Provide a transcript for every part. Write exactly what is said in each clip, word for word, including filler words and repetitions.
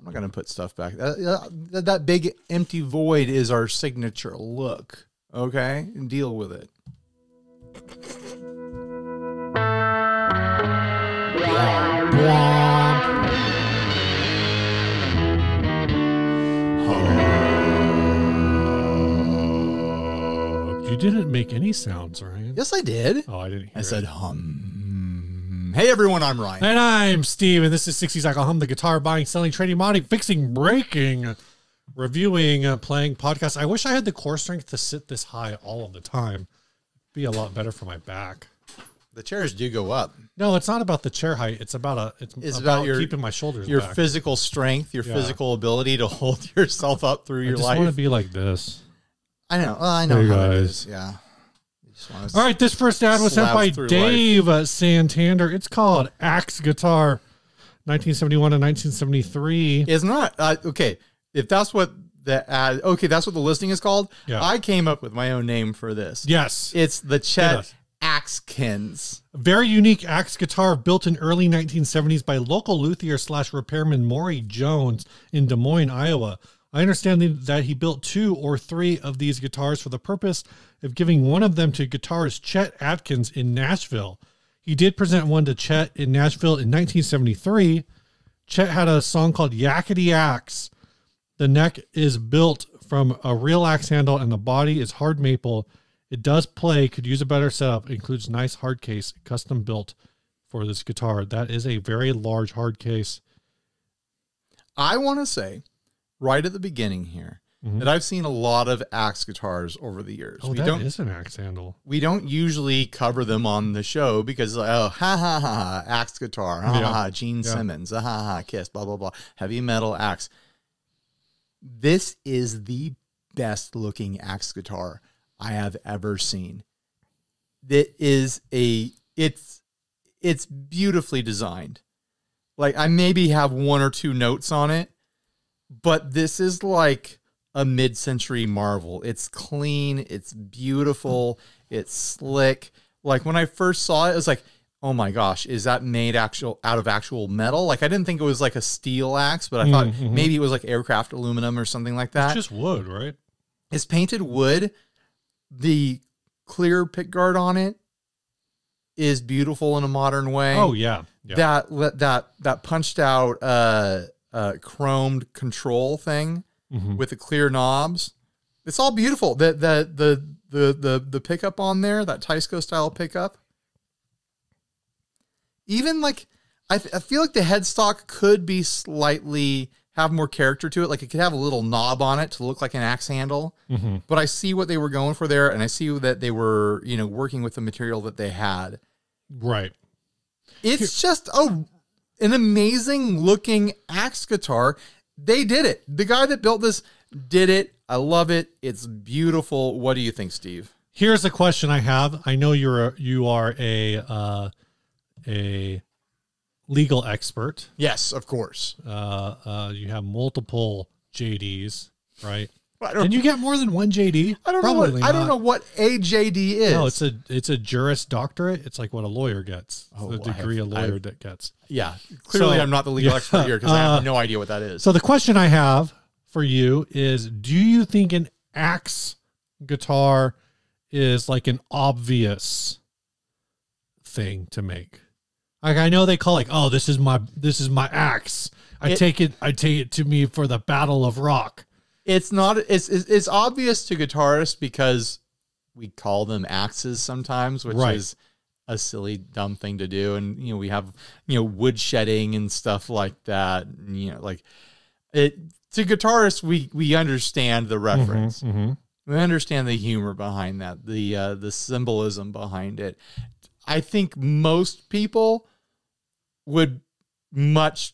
I'm not going to put stuff back. That, that, that big empty void is our signature look. Okay? And deal with it. You didn't make any sounds, Ryan. Yes, I did. Oh, I didn't hear I it. said hum. Hey everyone, I'm Ryan. And I'm Steve, and this is sixty Cycle Hum, the guitar buying, selling, trading, modding, fixing, breaking, reviewing, uh, playing podcast. I wish I had the core strength to sit this high all of the time. It'd be a lot better for my back. The chairs do go up. No, it's not about the chair height. It's about a. It's, it's about, about your, keeping my shoulders Your back. physical strength, your yeah. physical ability to hold yourself up through I your just life. I want to be like this. I know. Well, I know hey, how guys. it is. Yeah. All right, this first ad was sent by Dave life. Santander. It's called Axe Guitar, nineteen seventy-one to nineteen seventy-three. It's not. Uh, okay, if that's what the ad, okay, that's what the listing is called. Yeah. I came up with my own name for this. Yes. It's the Chet Atkins. Very unique axe guitar built in early nineteen seventies by local luthier slash repairman Maury Jones in Des Moines, Iowa. I understand that he built two or three of these guitars for the purpose of giving one of them to guitarist Chet Atkins in Nashville. He did present one to Chet in Nashville in nineteen seventy-three. Chet had a song called Yakety Axe. The neck is built from a real axe handle and the body is hard maple. It does play, could use a better setup, includes nice hard case, custom built for this guitar. That is a very large hard case. I want to say... right at the beginning here, mm-hmm. that I've seen a lot of axe guitars over the years. Oh, we that don't, is an axe handle. We don't usually cover them on the show because, like, oh, ha, ha, ha, ha, axe guitar, ha, yeah. ha, ha, Gene yeah. Simmons, ha, ha, ha, Kiss, blah, blah, blah, heavy metal axe. This is the best-looking axe guitar I have ever seen. It is a, it's, it's beautifully designed. Like, I maybe have one or two notes on it, but this is like a mid-century marvel. It's clean. It's beautiful. It's slick. Like when I first saw it, it was like, oh my gosh, is that made actual out of actual metal? Like I didn't think it was like a steel axe, but I mm-hmm. thought maybe it was like aircraft aluminum or something like that. It's just wood, right? It's painted wood. The clear pickguard on it is beautiful in a modern way. Oh yeah. yeah. That, that, that punched out, uh, Uh, chromed control thing mm-hmm. with the clear knobs. It's all beautiful. The the the the the, the pickup on there, that Tysco style pickup. Even like I, th I feel like the headstock could be slightly have more character to it. Like it could have a little knob on it to look like an axe handle. Mm-hmm. But I see what they were going for there, and I see that they were you know working with the material that they had. Right. It's Here. just a. an amazing looking axe guitar. They did it. The guy that built this did it. I love it. It's beautiful. What do you think, Steve? Here's a question I have. I know you're a, you are a uh, a legal expert. Yes, of course. Uh, uh, you have multiple J Ds, right? Did you get more than one J D? I don't Probably know. What, I don't know what a J D is. No, it's a it's a Juris Doctorate. It's like what a lawyer gets. Oh, it's the degree have, a lawyer have, that gets. Yeah, clearly so, I'm not the legal yeah, expert here because uh, I have no idea what that is. So the question I have for you is: do you think an axe guitar is like an obvious thing to make? Like I know they call like, oh, this is my this is my axe. I it, take it. I take it to me for the battle of rock. It's not. It's, it's it's obvious to guitarists because we call them axes sometimes, which right. is a silly, dumb thing to do. And you know, we have you know wood shedding and stuff like that. And, you know, like it to guitarists, we we understand the reference. Mm-hmm, mm-hmm. We understand the humor behind that, the uh, the symbolism behind it. I think most people would much.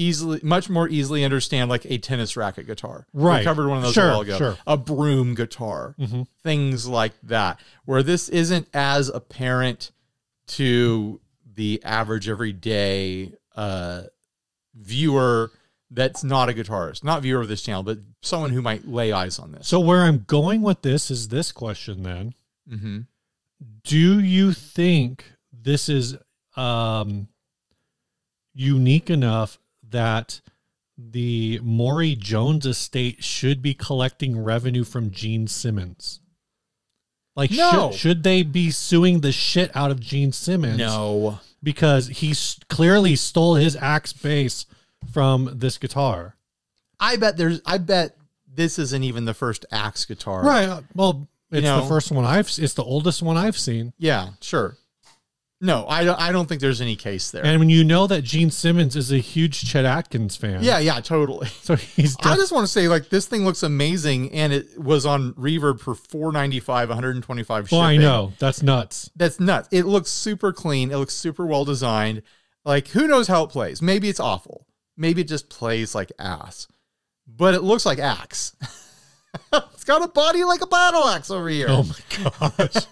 Easily, much more easily understand like a tennis racket guitar. Right. We covered one of those sure, a while ago. Sure. A broom guitar, mm-hmm. things like that, where this isn't as apparent to the average everyday uh, viewer that's not a guitarist, not viewer of this channel, but someone who might lay eyes on this. So where I'm going with this is this question then. Mm-hmm. Do you think this is um, unique enough that the Maury Jones estate should be collecting revenue from Gene Simmons. Like, no. should, should they be suing the shit out of Gene Simmons? No. Because he clearly stole his axe bass from this guitar. I bet there's, I bet this isn't even the first axe guitar. Right. Well, it's you know, the first one I've, it's the oldest one I've seen. Yeah, sure. No, I don't, I don't think there's any case there. And when you know that Gene Simmons is a huge Chet Atkins fan. Yeah, yeah, totally. So he's I just want to say, like, this thing looks amazing, and it was on Reverb for four ninety-five, one twenty-five shipping. Oh, I know. That's nuts. That's nuts. It looks super clean. It looks super well designed. Like, who knows how it plays? Maybe it's awful. Maybe it just plays like ass. But it looks like axe. It's got a body like a battle axe over here. Oh, my gosh.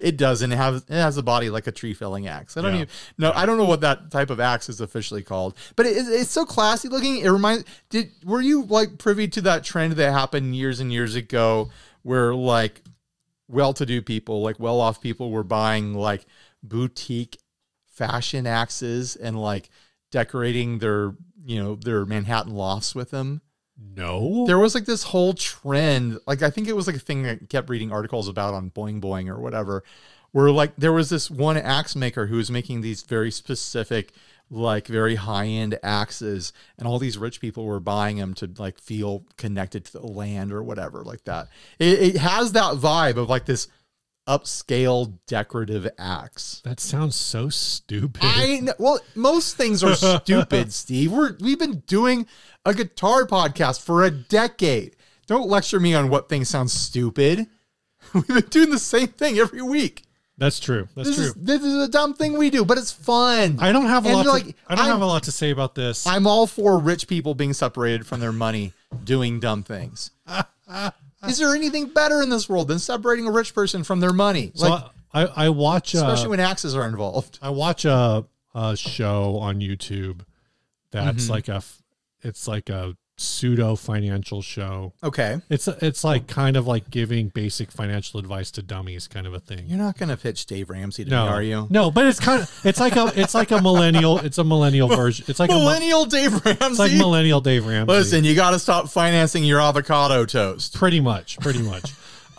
It doesn't have, it has a body like a tree felling axe. I don't yeah. even no, I don't know what that type of axe is officially called, but it, it's so classy looking. It reminds, did, were you like privy to that trend that happened years and years ago where like well-to-do people, like well-off people were buying like boutique fashion axes and like decorating their, you know, their Manhattan lofts with them? No. There was like this whole trend. Like, I think it was like a thing I kept reading articles about on Boing Boing or whatever, where like there was this one axe maker who was making these very specific, like very high-end axes, and all these rich people were buying them to like feel connected to the land or whatever like that. It, it has that vibe of like this upscale decorative axe. That sounds so stupid. I know. Well, most things are stupid, Steve. We're, we've been doing a guitar podcast for a decade. Don't lecture me on what things sound stupid. We've been doing the same thing every week. That's true. That's this true. Is, this is a dumb thing we do, but it's fun. I don't have a and lot. Like, to, I don't I'm, have a lot to say about this. I'm all for rich people being separated from their money doing dumb things. Is there anything better in this world than separating a rich person from their money? So like, I, I watch, especially uh, when axes are involved. I watch a, a show on YouTube that's mm-hmm. like a, it's like a pseudo financial show. Okay, it's it's like kind of like giving basic financial advice to dummies, kind of a thing. You're not gonna pitch Dave Ramsey to no. me, are you? No, but it's kind of it's like a it's like a millennial it's a millennial version. It's like millennial a, Dave Ramsey. It's like millennial Dave Ramsey. Listen, you got to stop financing your avocado toast. Pretty much, pretty much.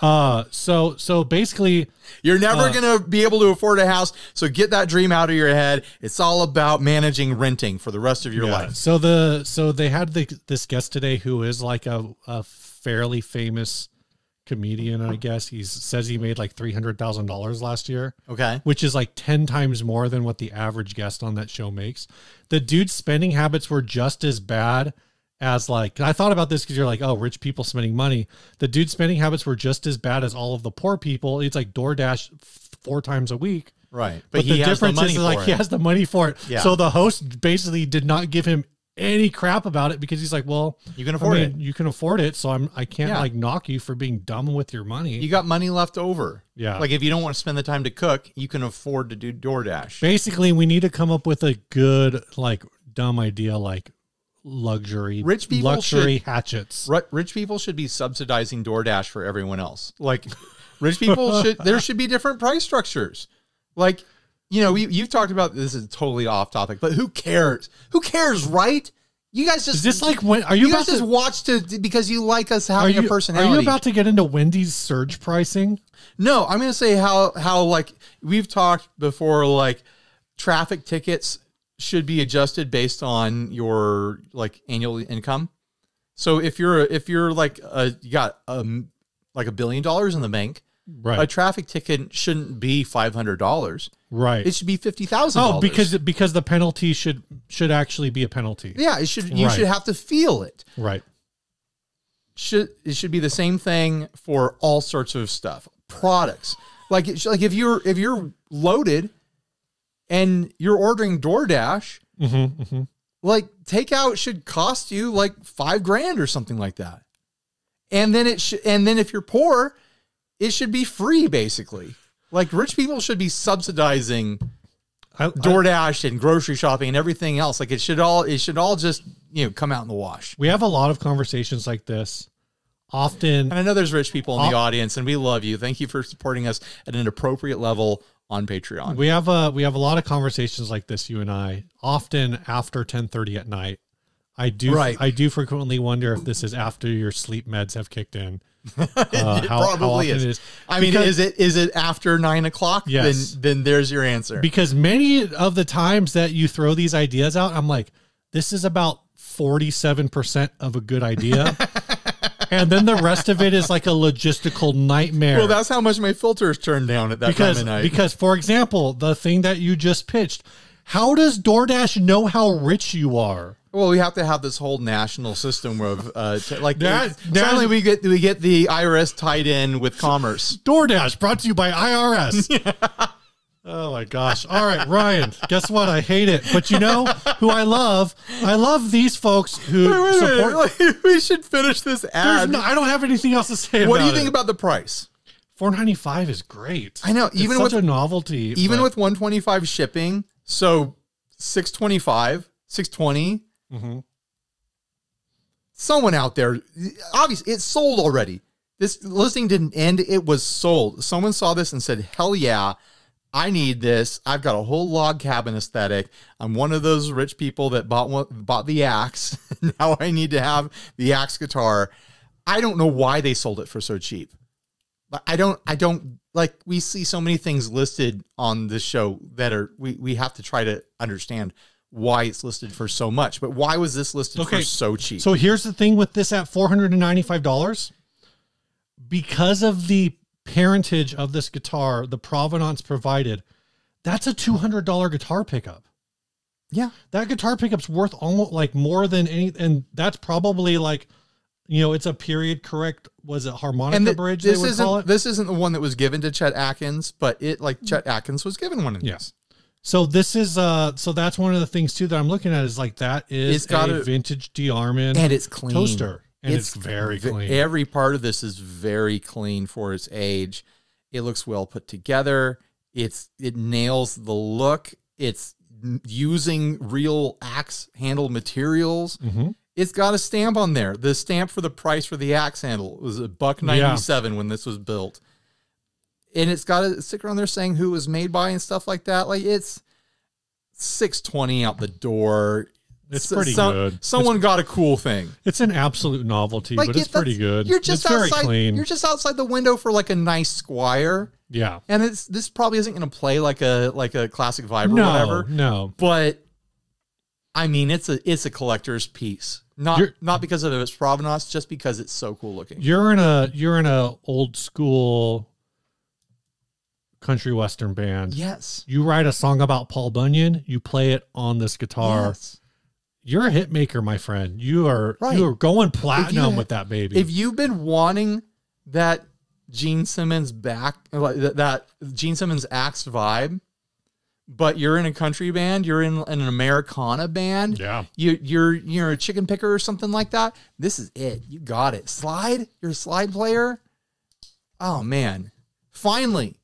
uh, so so basically, you're never uh, gonna be able to afford a house. So get that dream out of your head. It's all about managing renting for the rest of your yeah. life. So the so they had the, this guest today who is like a, a fairly famous comedian. I guess he says he made like three hundred thousand dollars last year. Okay, which is like ten times more than what the average guest on that show makes. The dude's spending habits were just as bad as like, I thought about this because you're like, oh, rich people spending money. The dude's spending habits were just as bad as all of the poor people. It's like DoorDash four times a week. Right. But, but he the has difference the money is for like it. He has the money for it. Yeah. So the host basically did not give him any crap about it because he's like, well, you can afford I mean, it. You can afford it. So I'm, I can't yeah. like knock you for being dumb with your money. You got money left over. Yeah. Like if you don't want to spend the time to cook, you can afford to do DoorDash. Basically, we need to come up with a good, like dumb idea, like, luxury rich people luxury should, hatchets rich people should be subsidizing DoorDash for everyone else. Like rich people should, there should be different price structures. Like, you know, we, you've talked about this is totally off topic, but who cares? Who cares? Right? You guys just, is this like, when are you, you guys to, just watch to because you like us having you, a personality? Are you about to get into Wendy's surge pricing? No, I'm going to say how, how like we've talked before, like traffic tickets should be adjusted based on your like annual income. So if you're if you're like a, you got um like a billion dollars in the bank, right? A traffic ticket shouldn't be five hundred dollars, right? It should be fifty thousand. Oh, because because the penalty should should actually be a penalty. Yeah, it should. You right. should have to feel it, right? Should it should be the same thing for all sorts of stuff, products. Like it, like if you're if you're loaded and you're ordering DoorDash, mm-hmm, mm-hmm. like takeout should cost you like five grand or something like that. And then it should, and then if you're poor, it should be free basically. Like rich people should be subsidizing I, DoorDash I, and grocery shopping and everything else. Like it should all, it should all just, you know, come out in the wash. We have a lot of conversations like this. Often, and I know there's rich people in the audience, and we love you. Thank you for supporting us at an appropriate level on Patreon. We have a we have a lot of conversations like this, you and I, often after ten thirty at night, I do. Right. I do frequently wonder if this is after your sleep meds have kicked in. Uh, it how, probably how is. It is. I because, mean, is it is it after nine o'clock? Yes. Then, then there's your answer. Because many of the times that you throw these ideas out, I'm like, this is about forty-seven percent of a good idea. And then the rest of it is like a logistical nightmare. Well, that's how much my filters turned down at that because, time of night. Because, for example, the thing that you just pitched, how does DoorDash know how rich you are? Well, we have to have this whole national system of uh, like that. Suddenly we get we get the I R S tied in with commerce. DoorDash brought to you by I R S. Oh my gosh! All right, Ryan. Guess what? I hate it, but you know who I love? I love these folks who wait, wait, support. Wait, we should finish this ad. No, I don't have anything else to say. What about do you think it. about the price? four ninety-five is great. I know. It's even such with a novelty, even but, with one twenty-five shipping, so six twenty-five, six twenty. Mm-hmm. Someone out there, obviously, it's sold already. This listing didn't end; it was sold. Someone saw this and said, "Hell yeah." I need this. I've got a whole log cabin aesthetic. I'm one of those rich people that bought one, bought the Axe. Now I need to have the Axe guitar. I don't know why they sold it for so cheap. But I don't, I don't like, we see so many things listed on this show that are, we, we have to try to understand why it's listed for so much, but why was this listed okay. for so cheap? So here's the thing with this at four hundred ninety-five dollars, because of the parentage of this guitar, the provenance provided, that's a two hundred dollar guitar pickup. Yeah. That guitar pickup's worth almost like more than any, and that's probably like, you know, it's a period correct, was it harmonica and the, bridge this they would isn't, call it? This isn't the one that was given to Chet Atkins, but it like Chet Atkins was given one of yeah. these. So this is, uh, so that's one of the things too that I'm looking at is like that is it's got a, a vintage DeArmond and it's clean. Toaster. And it's, it's very clean. Every part of this is very clean for its age. It looks well put together. It's it nails the look. It's using real axe handle materials. Mm-hmm. It's got a stamp on there. The stamp for the price for the axe handle was a buck ninety-seven yeah. when this was built. And it's got a sticker on there saying who it was made by and stuff like that. Like it's six twenty out the door. It's pretty so, good. Someone it's, got a cool thing. It's an absolute novelty, like, but it's pretty good. You're just it's outside, very clean. You're just outside the window for like a nice Squire. Yeah. And it's this probably isn't going to play like a like a classic vibe or no, whatever. No. But I mean, it's a it's a collector's piece. Not you're, not because of its provenance, just because it's so cool looking. You're in a you're in a old school country western band. Yes. You write a song about Paul Bunyan, you play it on this guitar. Yes. You're a hit maker, my friend. You are right. You are going platinum with that baby. If you've been wanting that Gene Simmons back, that Gene Simmons Axe vibe, but you're in a country band, you're in an Americana band, yeah. You you're you're a chicken picker or something like that. This is it. You got it. Slide. You're a slide player. Oh man! Finally,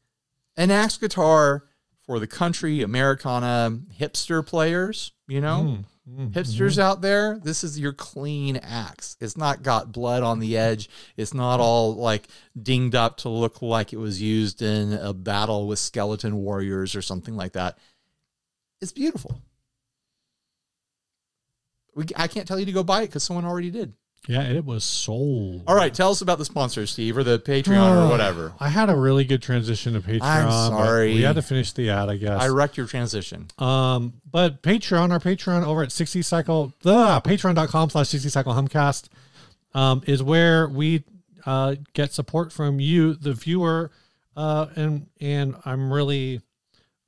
an Axe guitar for the country Americana hipster players. You know. Mm. Hipsters out there, this is your clean axe. It's not got blood on the edge. It's not all like dinged up to look like it was used in a battle with skeleton warriors or something like that. It's beautiful. We, I can't tell you to go buy it because someone already did. Yeah, it was sold. All right, tell us about the sponsor, Steve, or the Patreon uh, or whatever. I had a really good transition to Patreon. I'm sorry. We had to finish the ad, I guess. I wrecked your transition. Um, But Patreon, our Patreon over at sixty cycle, the patreon.com slash sixty cycle humcast um, is where we uh, get support from you, the viewer. Uh, and and I'm really...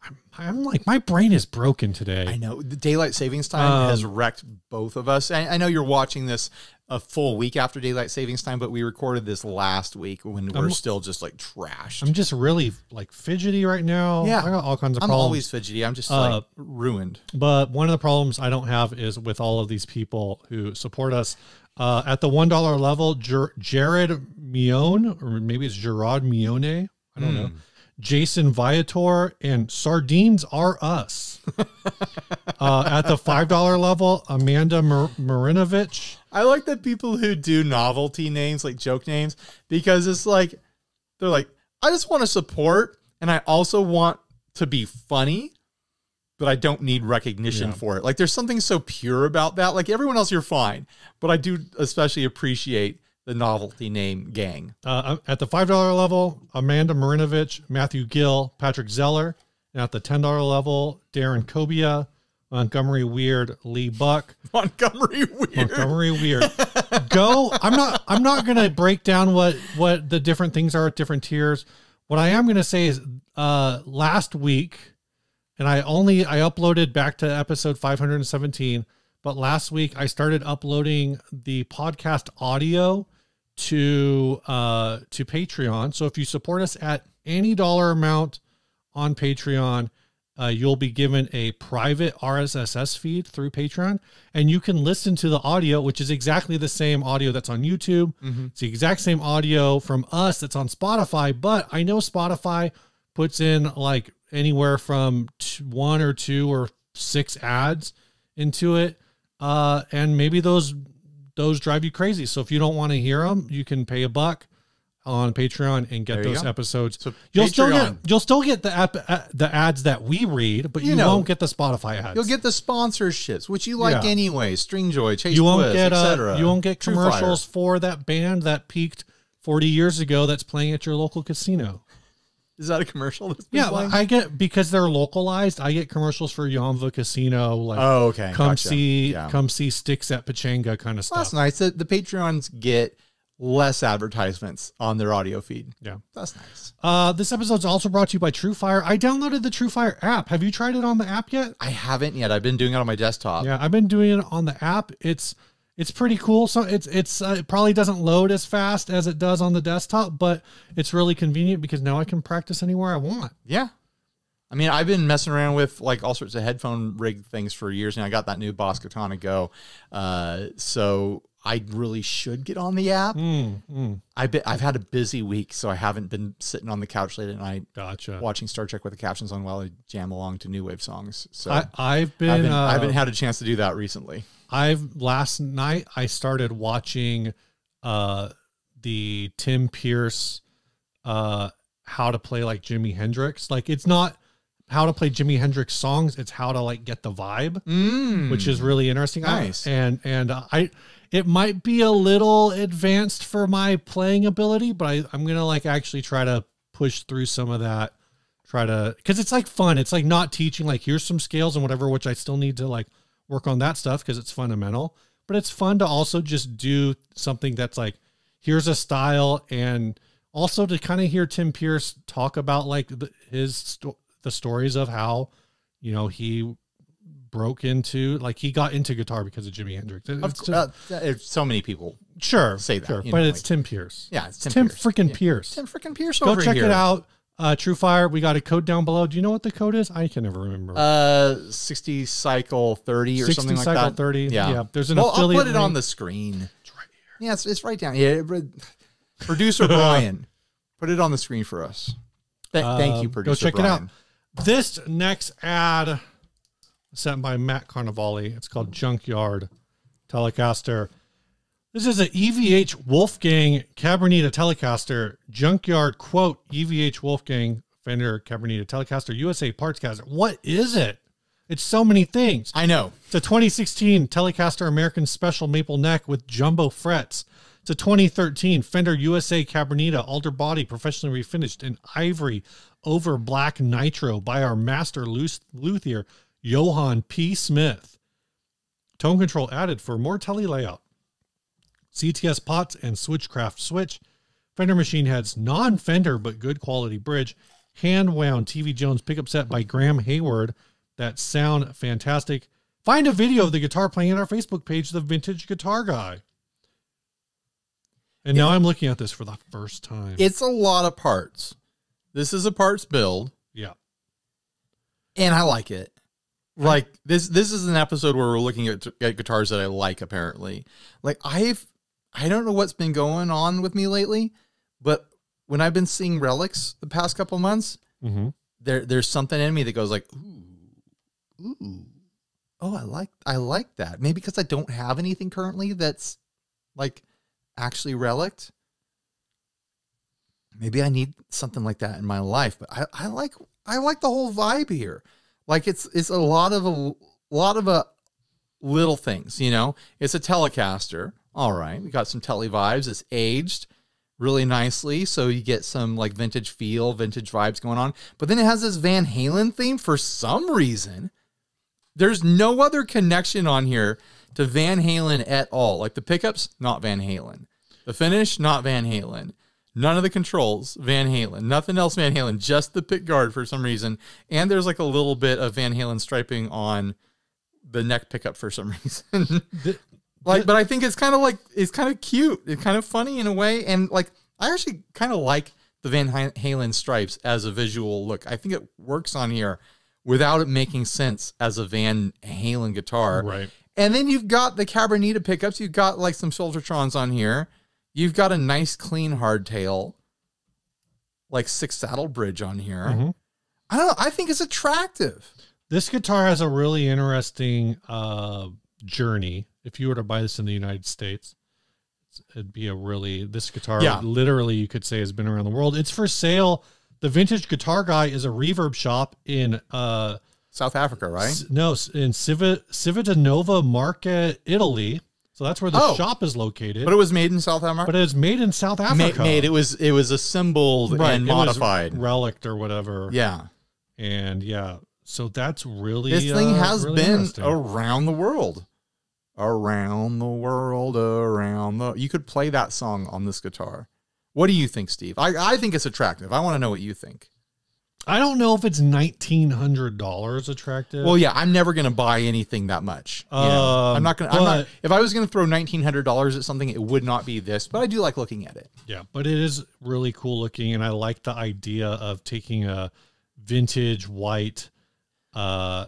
I'm, I'm like, my brain is broken today. I know. The daylight savings time um, has wrecked both of us. I, I know you're watching this a full week after daylight savings time, but we recorded this last week when we're I'm, still just like trashed. I'm just really like fidgety right now. Yeah. I got all kinds of I'm problems. I'm always fidgety. I'm just uh, like ruined. But one of the problems I don't have is with all of these people who support us. Uh, at the one dollar level, Jer Jared Mione, or maybe it's Gerard Mione. I don't mm. know. Jason Viator and Sardines Are Us. uh, at the five dollar level, Amanda Mar Marinovich. I like the people who do novelty names, like joke names, because it's like, they're like, I just want to support and I also want to be funny. but I don't need recognition yeah. for it. Like, there's something so pure about that. Like, everyone else, you're fine. But I do especially appreciate the novelty name gang. Uh, at the five dollar level, Amanda Marinovich, Matthew Gill, Patrick Zeller. And at the ten dollar level, Darren Cobia, Montgomery Weird, Lee Buck. Montgomery Weird. Montgomery Weird. Go. I'm not, I'm not going to break down what, what the different things are at different tiers. What I am going to say is uh, last week, and I only, I uploaded back to episode five hundred seventeen, but last week I started uploading the podcast audio to, uh, to Patreon. So if you support us at any dollar amount on Patreon, uh, you'll be given a private R S S feed through Patreon, and you can listen to the audio, which is exactly the same audio that's on YouTube. Mm-hmm. It's the exact same audio from us that's on Spotify, but I know Spotify puts in like anywhere from two, one or two or six ads into it. Uh, and maybe those, those drive you crazy. So if you don't want to hear them, you can pay a buck on Patreon and get those go. episodes. So you'll Patreon. still get, you'll still get the app, uh, the ads that we read, but you, you know, won't get the Spotify ads. You'll get the sponsorships, which you like yeah. anyway. Stringjoy, Chase you won't Bliss, get, uh, you won't get commercials for that band that peaked forty years ago that's playing at your local casino. Is that a commercial? That's yeah, playing? I get, because they're localized, I get commercials for Yamva Casino. Like, oh, okay. Come gotcha. see, yeah. come see Sticks at Pachanga kind of stuff. Well, that's nice. The, the Patreons get less advertisements on their audio feed. Yeah. That's nice. Uh, this episode's also brought to you by TrueFire. I downloaded the TrueFire app. Have you tried it on the app yet? I haven't yet. I've been doing it on my desktop. Yeah, I've been doing it on the app. It's, it's pretty cool. So it's, it's, uh, it probably doesn't load as fast as it does on the desktop, but it's really convenient because now I can practice anywhere I want. Yeah. I mean, I've been messing around with like all sorts of headphone rig things for years, and I got that new Boss Katana Go. Uh, so I really should get on the app. Mm, mm. I be, I've had a busy week, so I haven't been sitting on the couch late at night gotcha. watching Star Trek with the captions on while I jam along to new wave songs. So I, I've been, I've been, uh, I haven't had a chance to do that recently. I've last night I started watching uh, the Tim Pierce, uh, how to play like Jimi Hendrix. Like, it's not how to play Jimi Hendrix songs. It's how to like get the vibe, mm. which is really interesting. Nice. I, and, and uh, I, it might be a little advanced for my playing ability, but I, I'm going to like actually try to push through some of that. Try to, cause it's like fun. It's like not teaching, like here's some scales and whatever, which I still need to like work on that stuff because it's fundamental, but it's fun to also just do something that's like, here's a style, and also to kind of hear Tim Pierce talk about like the, his, sto the stories of how, you know, he broke into, like he got into guitar because of Jimi Hendrix. It's of course, just, uh, so many people sure say that, sure, but know, it's like, Tim Pierce. Yeah. It's Tim, Tim Pierce. freaking yeah. Pierce. Tim freaking Pierce. Go over check here. it out. Uh, TrueFire, we got a code down below. Do you know what the code is? I can never remember. Uh, sixty cycle thirty or something like that. sixty cycle thirty. Yeah. yeah. There's an well, affiliate I'll put it link. on the screen. It's right here. Yeah, it's, it's right down here. Producer Brian, put it on the screen for us. Th uh, thank you, Producer Brian. Go check Brian. it out. This next ad sent by Matt Carnevale. It's called Junkyard Telecaster. This is an E V H Wolfgang Cabernet Telecaster Junkyard quote E V H Wolfgang Fender Cabernet Telecaster U S A Parts Caster. What is it? It's so many things. I know. It's a twenty sixteen Telecaster American Special Maple Neck with jumbo frets. It's a twenty thirteen Fender U S A Cabernet Alder Body, professionally refinished in ivory over black nitro by our master luthier Johan P. Smith. Tone control added for more tele layout. C T S pots and switchcraft switch, Fender machine heads, non-Fender but good quality bridge, hand-wound T V Jones pickup set by Graham Hayward. That sound fantastic. Find a video of the guitar playing on our Facebook page, The Vintage Guitar Guy. And yeah. now I'm looking at this for the first time. It's a lot of parts. This is a parts build. Yeah. And I like it. Like this, this is an episode where we're looking at, at guitars that I like, apparently. Like I've, I don't know what's been going on with me lately, but when I've been seeing relics the past couple months, mm-hmm. there there's something in me that goes like, ooh, ooh, oh, I like, I like that. Maybe because I don't have anything currently that's like actually relict. Maybe I need something like that in my life, but I, I like, I like the whole vibe here. Like it's it's a lot of a lot of a little things, you know. It's a Telecaster. All right, we got some tele vibes. It's aged really nicely, so you get some like vintage feel, vintage vibes going on. But then it has this Van Halen theme for some reason. There's no other connection on here to Van Halen at all. Like the pickups, not Van Halen. The finish, not Van Halen. None of the controls, Van Halen. Nothing else, Van Halen. Just the pick guard for some reason. And there's like a little bit of Van Halen striping on the neck pickup for some reason. Like, but I think it's kind of like, it's kind of cute. It's kind of funny in a way. And like, I actually kind of like the Van Halen stripes as a visual look. I think it works on here without it making sense as a Van Halen guitar. Right. And then you've got the Cabernet pickups. You've got like some Soltertrons on here. You've got a nice clean hardtail, like six saddle bridge on here. Mm-hmm. I don't know. I think it's attractive. This guitar has a really interesting uh, journey. If you were to buy this in the United States, it'd be a really, this guitar yeah. literally you could say has been around the world. It's for sale. The Vintage Guitar Guy is a Reverb shop in uh, South Africa, right? No, in Civitanova Market, Italy. So that's where the oh, shop is located. But it was made in South America. But it was made in South Africa. Ma made it was it was assembled right. and it modified, was relict or whatever. Yeah, and yeah. So that's really this thing uh, has really been around the world, around the world, around the. You could play that song on this guitar. What do you think, Steve? I I think it's attractive. I want to know what you think. I don't know if it's nineteen hundred dollars attractive. Well, yeah, I'm never going to buy anything that much. You know? um, I'm not going to, if I was going to throw nineteen hundred dollars at something, it would not be this, but I do like looking at it. Yeah, but it is really cool looking. And I like the idea of taking a vintage white uh,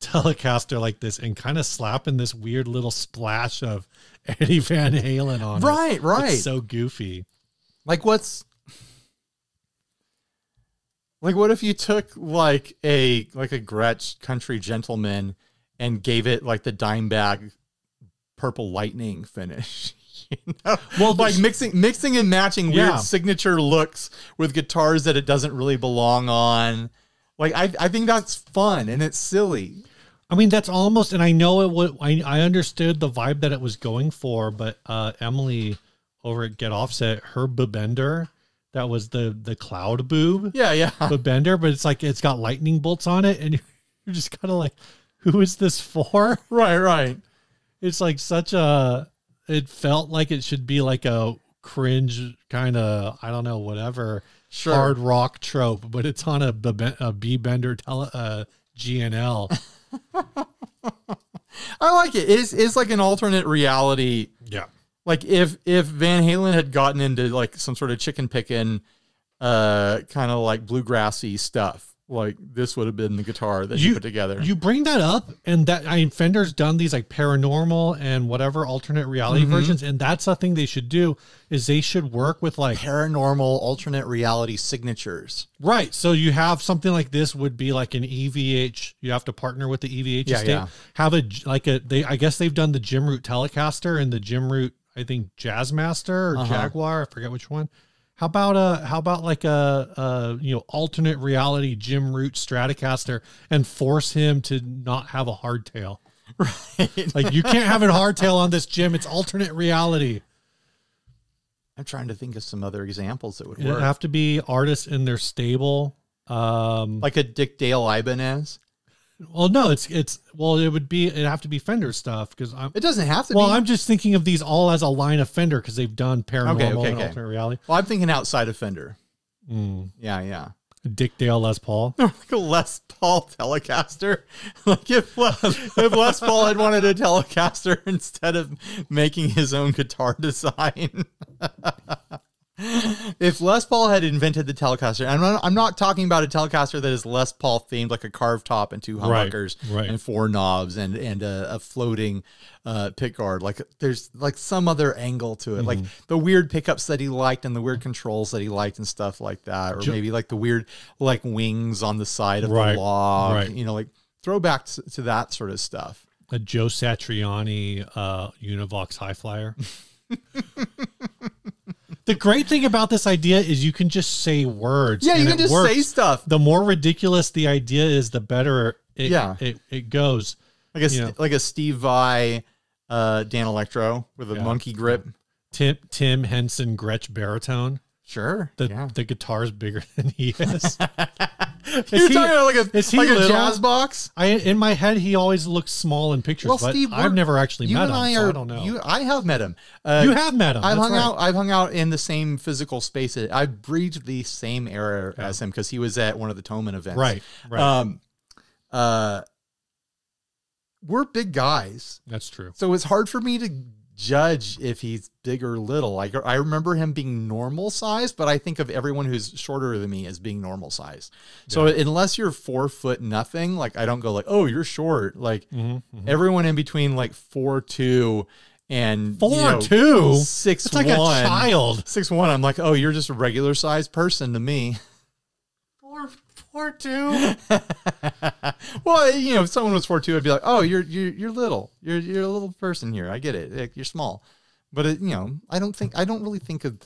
Telecaster like this and kind of slapping this weird little splash of Eddie Van Halen on right, it. Right, right. It's so goofy. Like what's, Like, what if you took like a like a Gretsch Country Gentleman and gave it like the dime bag purple lightning finish? You know? Well, like mixing mixing and matching yeah. weird signature looks with guitars that it doesn't really belong on. Like, I I think that's fun and it's silly. I mean, that's almost, and I know it would. I I understood the vibe that it was going for, but uh, Emily over at Get Offset, her B-Bender. That was the the cloud boob. Yeah, yeah. The bender, but it's like, it's got lightning bolts on it. And you're just kind of like, who is this for? Right, right. It's like such a, it felt like it should be like a cringe kind of, I don't know, whatever. Sure. Hard rock trope, but it's on a, a B-Bender tele, uh, G N L. I like it. It's, it's like an alternate reality. Yeah. Like if, if Van Halen had gotten into like some sort of chicken picking, uh, kind of like bluegrassy stuff, like this would have been the guitar that you, you put together. You bring that up, and that I mean, Fender's done these like paranormal and whatever alternate reality mm-hmm. versions, and that's a thing they should do is they should work with like paranormal alternate reality signatures. Right. So you have something like this would be like an E V H. You have to partner with the E V H yeah, estate. Yeah. Have a like a they. I guess they've done the Jim Root Telecaster and the Jim Root. I think Jazzmaster or uh-huh. Jaguar. I forget which one. How about a, how about like a, a, you know, alternate reality Jim Root Stratocaster and force him to not have a hardtail. Right. Like you can't have a hardtail on this, Jim. It's alternate reality. I'm trying to think of some other examples that would It'd work. Have to be artists in their stable. Um, like a Dick Dale Ibanez. Well, no, it's, it's, well, it would be, it'd have to be Fender stuff because I'm, it doesn't have to well, be. Well, I'm just thinking of these all as a line of Fender because they've done paranormal okay, okay, and okay. alternate reality. Well, I'm thinking outside of Fender. Mm. Yeah, yeah. Dick Dale Les Paul. Like a Les Paul Telecaster. Like if Les, if Les Paul had wanted a Telecaster instead of making his own guitar design. If Les Paul had invented the Telecaster, I'm not, I'm not talking about a Telecaster that is Les Paul themed, like a carved top and two humbuckers right, right. and four knobs and and a, a floating uh, pickguard. Like there's like some other angle to it, mm-hmm. like the weird pickups that he liked and the weird controls that he liked and stuff like that, or J maybe like the weird like wings on the side of right, the log. Right. You know, like throwbacks to, to that sort of stuff. A Joe Satriani uh, Univox High Flyer. The great thing about this idea is you can just say words. Yeah, you can just works. say stuff. The more ridiculous the idea is, the better It, yeah. It, it goes. Like a, you know, like a Steve Vai, uh, Dan Electro with a yeah. monkey grip. Tim, Tim Henson, Gretsch baritone. Sure. The, yeah. the guitar's bigger than he is. You're he, talking about like a, like a jazz box? I, in my head, he always looks small in pictures, well, but Steve, I've never actually met him, I, are, so I don't know. You, I have met him. Uh, you have met him. I've hung, right. out, I've hung out in the same physical space. I breathed the same era yeah. as him because he was at one of the Toman events. Right, right. Um, uh, we're big guys. That's true. So it's hard for me to judge if he's big or little. Like, I remember him being normal size, but I think of everyone who's shorter than me as being normal size. Yeah. So unless you're four foot nothing, like I don't go like, oh, you're short. Like mm-hmm, mm-hmm. everyone in between like four two and four you know, two six it's like one, a child six one. I'm like, oh, you're just a regular sized person to me. Four four two. Well, you know, if someone was four two, I'd be like, oh, you're you're you're little. You're you're a little person here. I get it. Like, you're small. But, it, you know, I don't think, I don't really think of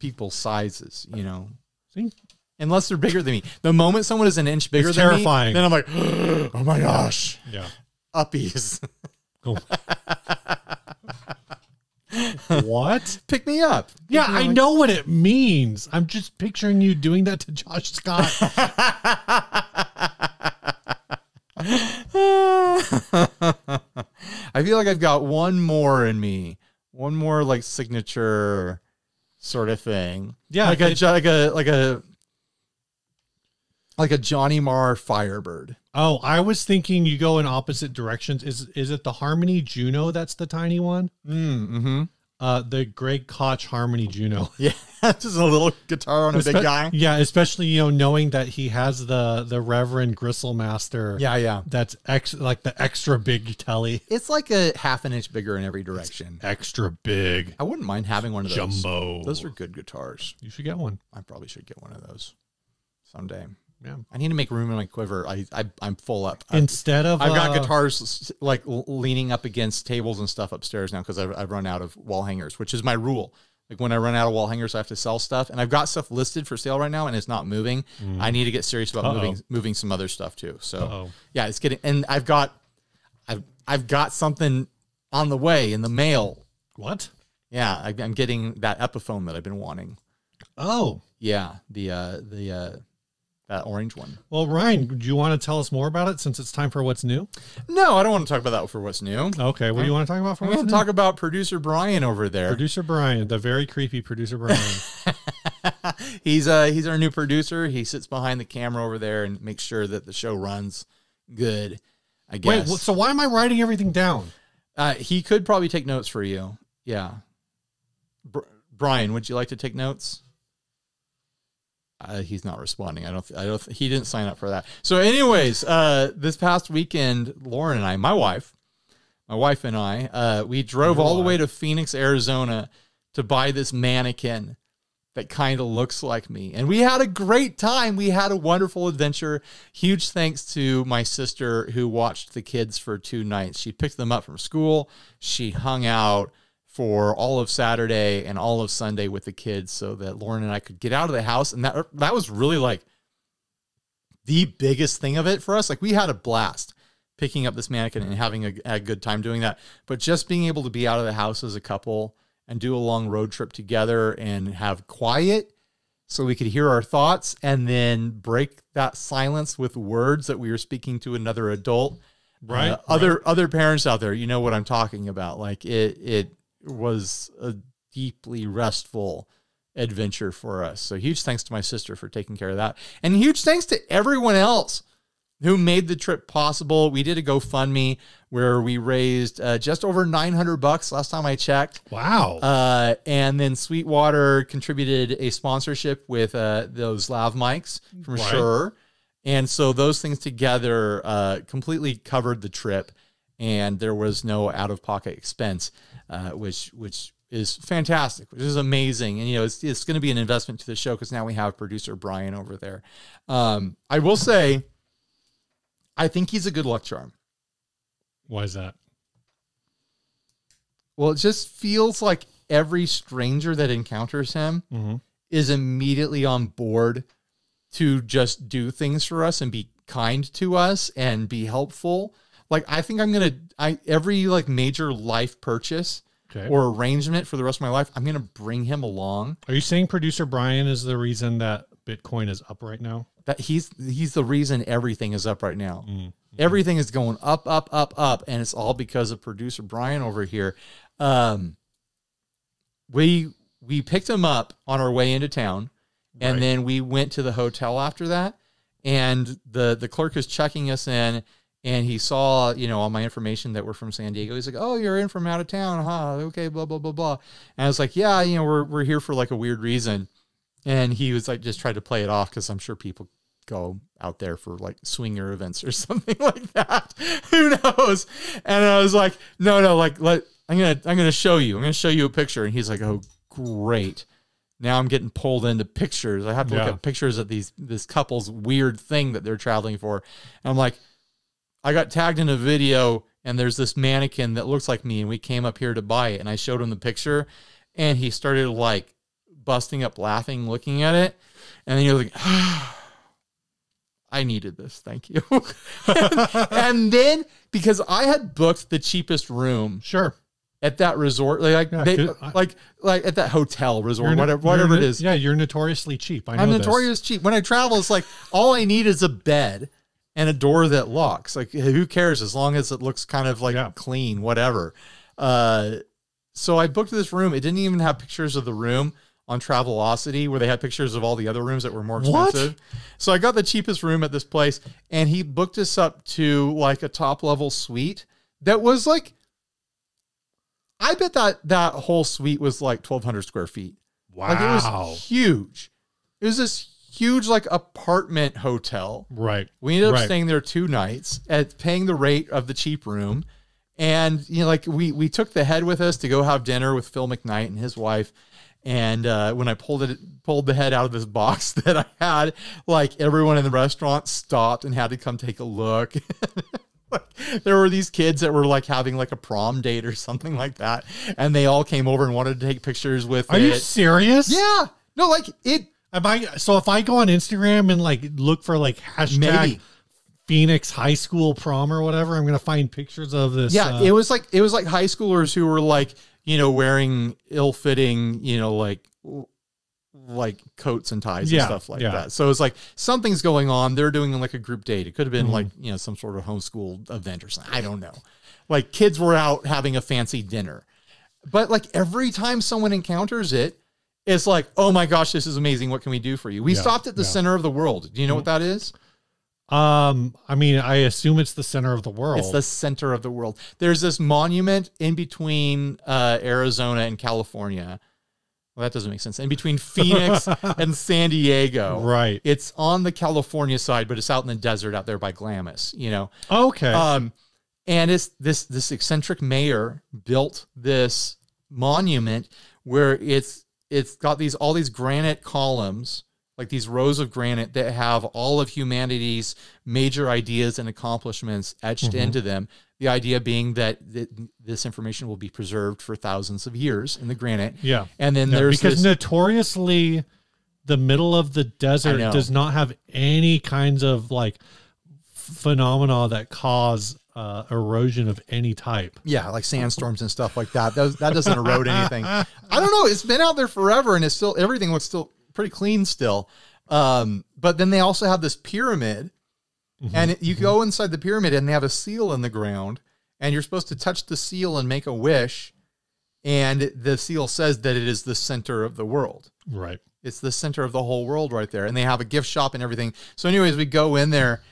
people's sizes, you know, See? unless they're bigger than me. The moment someone is an inch bigger it's than terrifying. me, then I'm like, oh my gosh. Yeah. Uppies. Oh. What? Pick me up. Pick yeah, me I like know what it means. I'm just picturing you doing that to Josh Scott. I feel like I've got one more in me. One more like signature sort of thing. Yeah. Like a, it, like a, like a, like a Johnny Marr Firebird. Oh, I was thinking you go in opposite directions. Is, is it the Harmony Juno? That's the tiny one. Mm, mm-hmm. Uh, the Greg Koch Harmony Juno. Yeah. Just a little guitar on a Espe big guy. Yeah. Especially, you know, knowing that he has the, the Reverend Gristlemaster. Yeah. Yeah. That's ex like the extra big telly. It's like a half an inch bigger in every direction. It's extra big. I wouldn't mind having one of those. Jumbo. Those are good guitars. You should get one. I probably should get one of those someday. Yeah. I need to make room in my quiver. I, I I'm full up. Instead of I've got uh, guitars like leaning up against tables and stuff upstairs now because I've, I've run out of wall hangers, which is my rule. Like when I run out of wall hangers, I have to sell stuff, and I've got stuff listed for sale right now, and it's not moving. Mm. I need to get serious about uh-oh. moving moving some other stuff too. So uh-oh. yeah, it's getting. And I've got I've I've got something on the way in the mail. What? Yeah, I, I'm getting that Epiphone that I've been wanting. Oh yeah, the uh, the. Uh, Uh, orange one. Well, Ryan, do you want to tell us more about it since it's time for what's new? No, I don't want to talk about that for what's new. Okay, what I, do you want to talk about for I what's new? I want to talk about producer Brian over there. Producer Brian, the very creepy producer Brian. he's uh, he's our new producer. He sits behind the camera over there and makes sure that the show runs good, I guess. Wait, so why am I writing everything down? Uh, he could probably take notes for you. Yeah. Br Brian, would you like to take notes? Uh, he's not responding. I don't. I don't. He didn't sign up for that. So, anyways, uh, this past weekend, Lauren and I, my wife, my wife and I, uh, we drove all the way to Phoenix, Arizona, to buy this mannequin that kind of looks like me, and we had a great time. We had a wonderful adventure. Huge thanks to my sister who watched the kids for two nights. She picked them up from school. She hung out for all of Saturday and all of Sunday with the kids so that Lauren and I could get out of the house. And that, that was really like the biggest thing of it for us. Like, we had a blast picking up this mannequin and having a, a good time doing that, but just being able to be out of the house as a couple and do a long road trip together and have quiet so we could hear our thoughts and then break that silence with words that we were speaking to another adult, right? Uh, other, right. other parents out there, you know what I'm talking about. Like it, it, was a deeply restful adventure for us. So huge thanks to my sister for taking care of that. And huge thanks to everyone else who made the trip possible. We did a GoFundMe where we raised uh, just over nine hundred bucks last time I checked. Wow. Uh, and then Sweetwater contributed a sponsorship with uh, those lav mics from right. Shure. And so those things together uh, completely covered the trip, and there was no out-of-pocket expense. Uh, which which is fantastic, which is amazing. And, you know, it's, it's going to be an investment to the show because now we have producer Brian over there. Um, I will say, I think he's a good luck charm. Why is that? Well, it just feels like every stranger that encounters him mm-hmm. is immediately on board to just do things for us and be kind to us and be helpful. Like, I think I'm going to, I every like major life purchase okay. or arrangement for the rest of my life, I'm going to bring him along. Are you saying producer Brian is the reason that Bitcoin is up right now? That he's, he's the reason everything is up right now. Mm-hmm. Everything is going up, up, up, up. And it's all because of producer Brian over here. Um, we, we picked him up on our way into town. And right. then we went to the hotel after that. And the, the clerk is checking us in. And he saw, you know, all my information that were from San Diego. He's like, "Oh, you're in from out of town, huh? Okay, blah, blah, blah, blah." And I was like, "Yeah, you know, we're, we're here for like a weird reason." And he was like, just tried to play it off because I'm sure people go out there for like swinger events or something like that. Who knows? And I was like, no, no, like, let, I'm going to, I'm going to show you, I'm going to show you a picture. And he's like, "Oh, great. Now I'm getting pulled into pictures. I have to yeah. look at pictures of these, this couple's weird thing that they're traveling for." And I'm like, "I got tagged in a video and there's this mannequin that looks like me and we came up here to buy it." And I showed him the picture and he started like busting up laughing, looking at it. And then he was like, "Ah, I needed this. Thank you." and, and then because I had booked the cheapest room. Sure. At that resort, like yeah, they, I, like like at that hotel resort, whatever, whatever it is. Yeah, you're notoriously cheap. I know I'm notorious this. cheap. When I travel, it's like all I need is a bed and a door that locks. Like, who cares as long as it looks kind of like yeah. clean, whatever. Uh, so I booked this room. It didn't even have pictures of the room on Travelocity, where they had pictures of all the other rooms that were more expensive. What? So I got the cheapest room at this place, and he booked us up to like a top level suite that was like, I bet that that whole suite was like twelve hundred square feet. Wow. Like, it was huge. It was this huge, like, apartment hotel. Right. We ended up right. staying there two nights at paying the rate of the cheap room. And, you know, like, we, we took the head with us to go have dinner with Phil McKnight and his wife. And uh, when I pulled it, pulled the head out of this box that I had, like, everyone in the restaurant stopped and had to come take a look. Like, there were these kids that were like having like a prom date or something like that. And they all came over and wanted to take pictures with Are it. You serious? Yeah. No, like it. Am I, so if I go on Instagram and like look for like hashtag maybe. Phoenix high school prom or whatever, I'm going to find pictures of this. Yeah. Uh, it was like, it was like high schoolers who were like, you know, wearing ill-fitting, you know, like, like coats and ties yeah, and stuff like yeah. that. So it's like something's going on. They're doing like a group date. It could have been mm-hmm. like, you know, some sort of homeschool event or something. I don't know. Like, kids were out having a fancy dinner, but like every time someone encounters it, it's like, "Oh my gosh, this is amazing. What can we do for you?" We yeah, stopped at the yeah. center of the world. Do you know mm-hmm. what that is? Um, I mean, I assume it's the center of the world. It's the center of the world. There's this monument in between uh, Arizona and California. Well, that doesn't make sense. In between Phoenix and San Diego. Right. It's on the California side, but it's out in the desert out there by Glamis, you know? Okay. Um, and it's this, this eccentric mayor built this monument where it's, it's got these, all these granite columns, like these rows of granite that have all of humanity's major ideas and accomplishments etched mm-hmm. into them. The idea being that th this information will be preserved for thousands of years in the granite. Yeah. And then no, there's because this, notoriously the middle of the desert does not have any kinds of like phenomena that cause uh, erosion of any type. Yeah. Like sandstorms and stuff like that. That, that doesn't erode anything. I don't know. It's been out there forever and it's still, everything looks still pretty clean still. Um, but then they also have this pyramid. Mm-hmm. And you mm-hmm. go inside the pyramid and they have a seal in the ground and you're supposed to touch the seal and make a wish. And the seal says that it is the center of the world. Right. It's the center of the whole world right there. And they have a gift shop and everything. So anyways, we go in there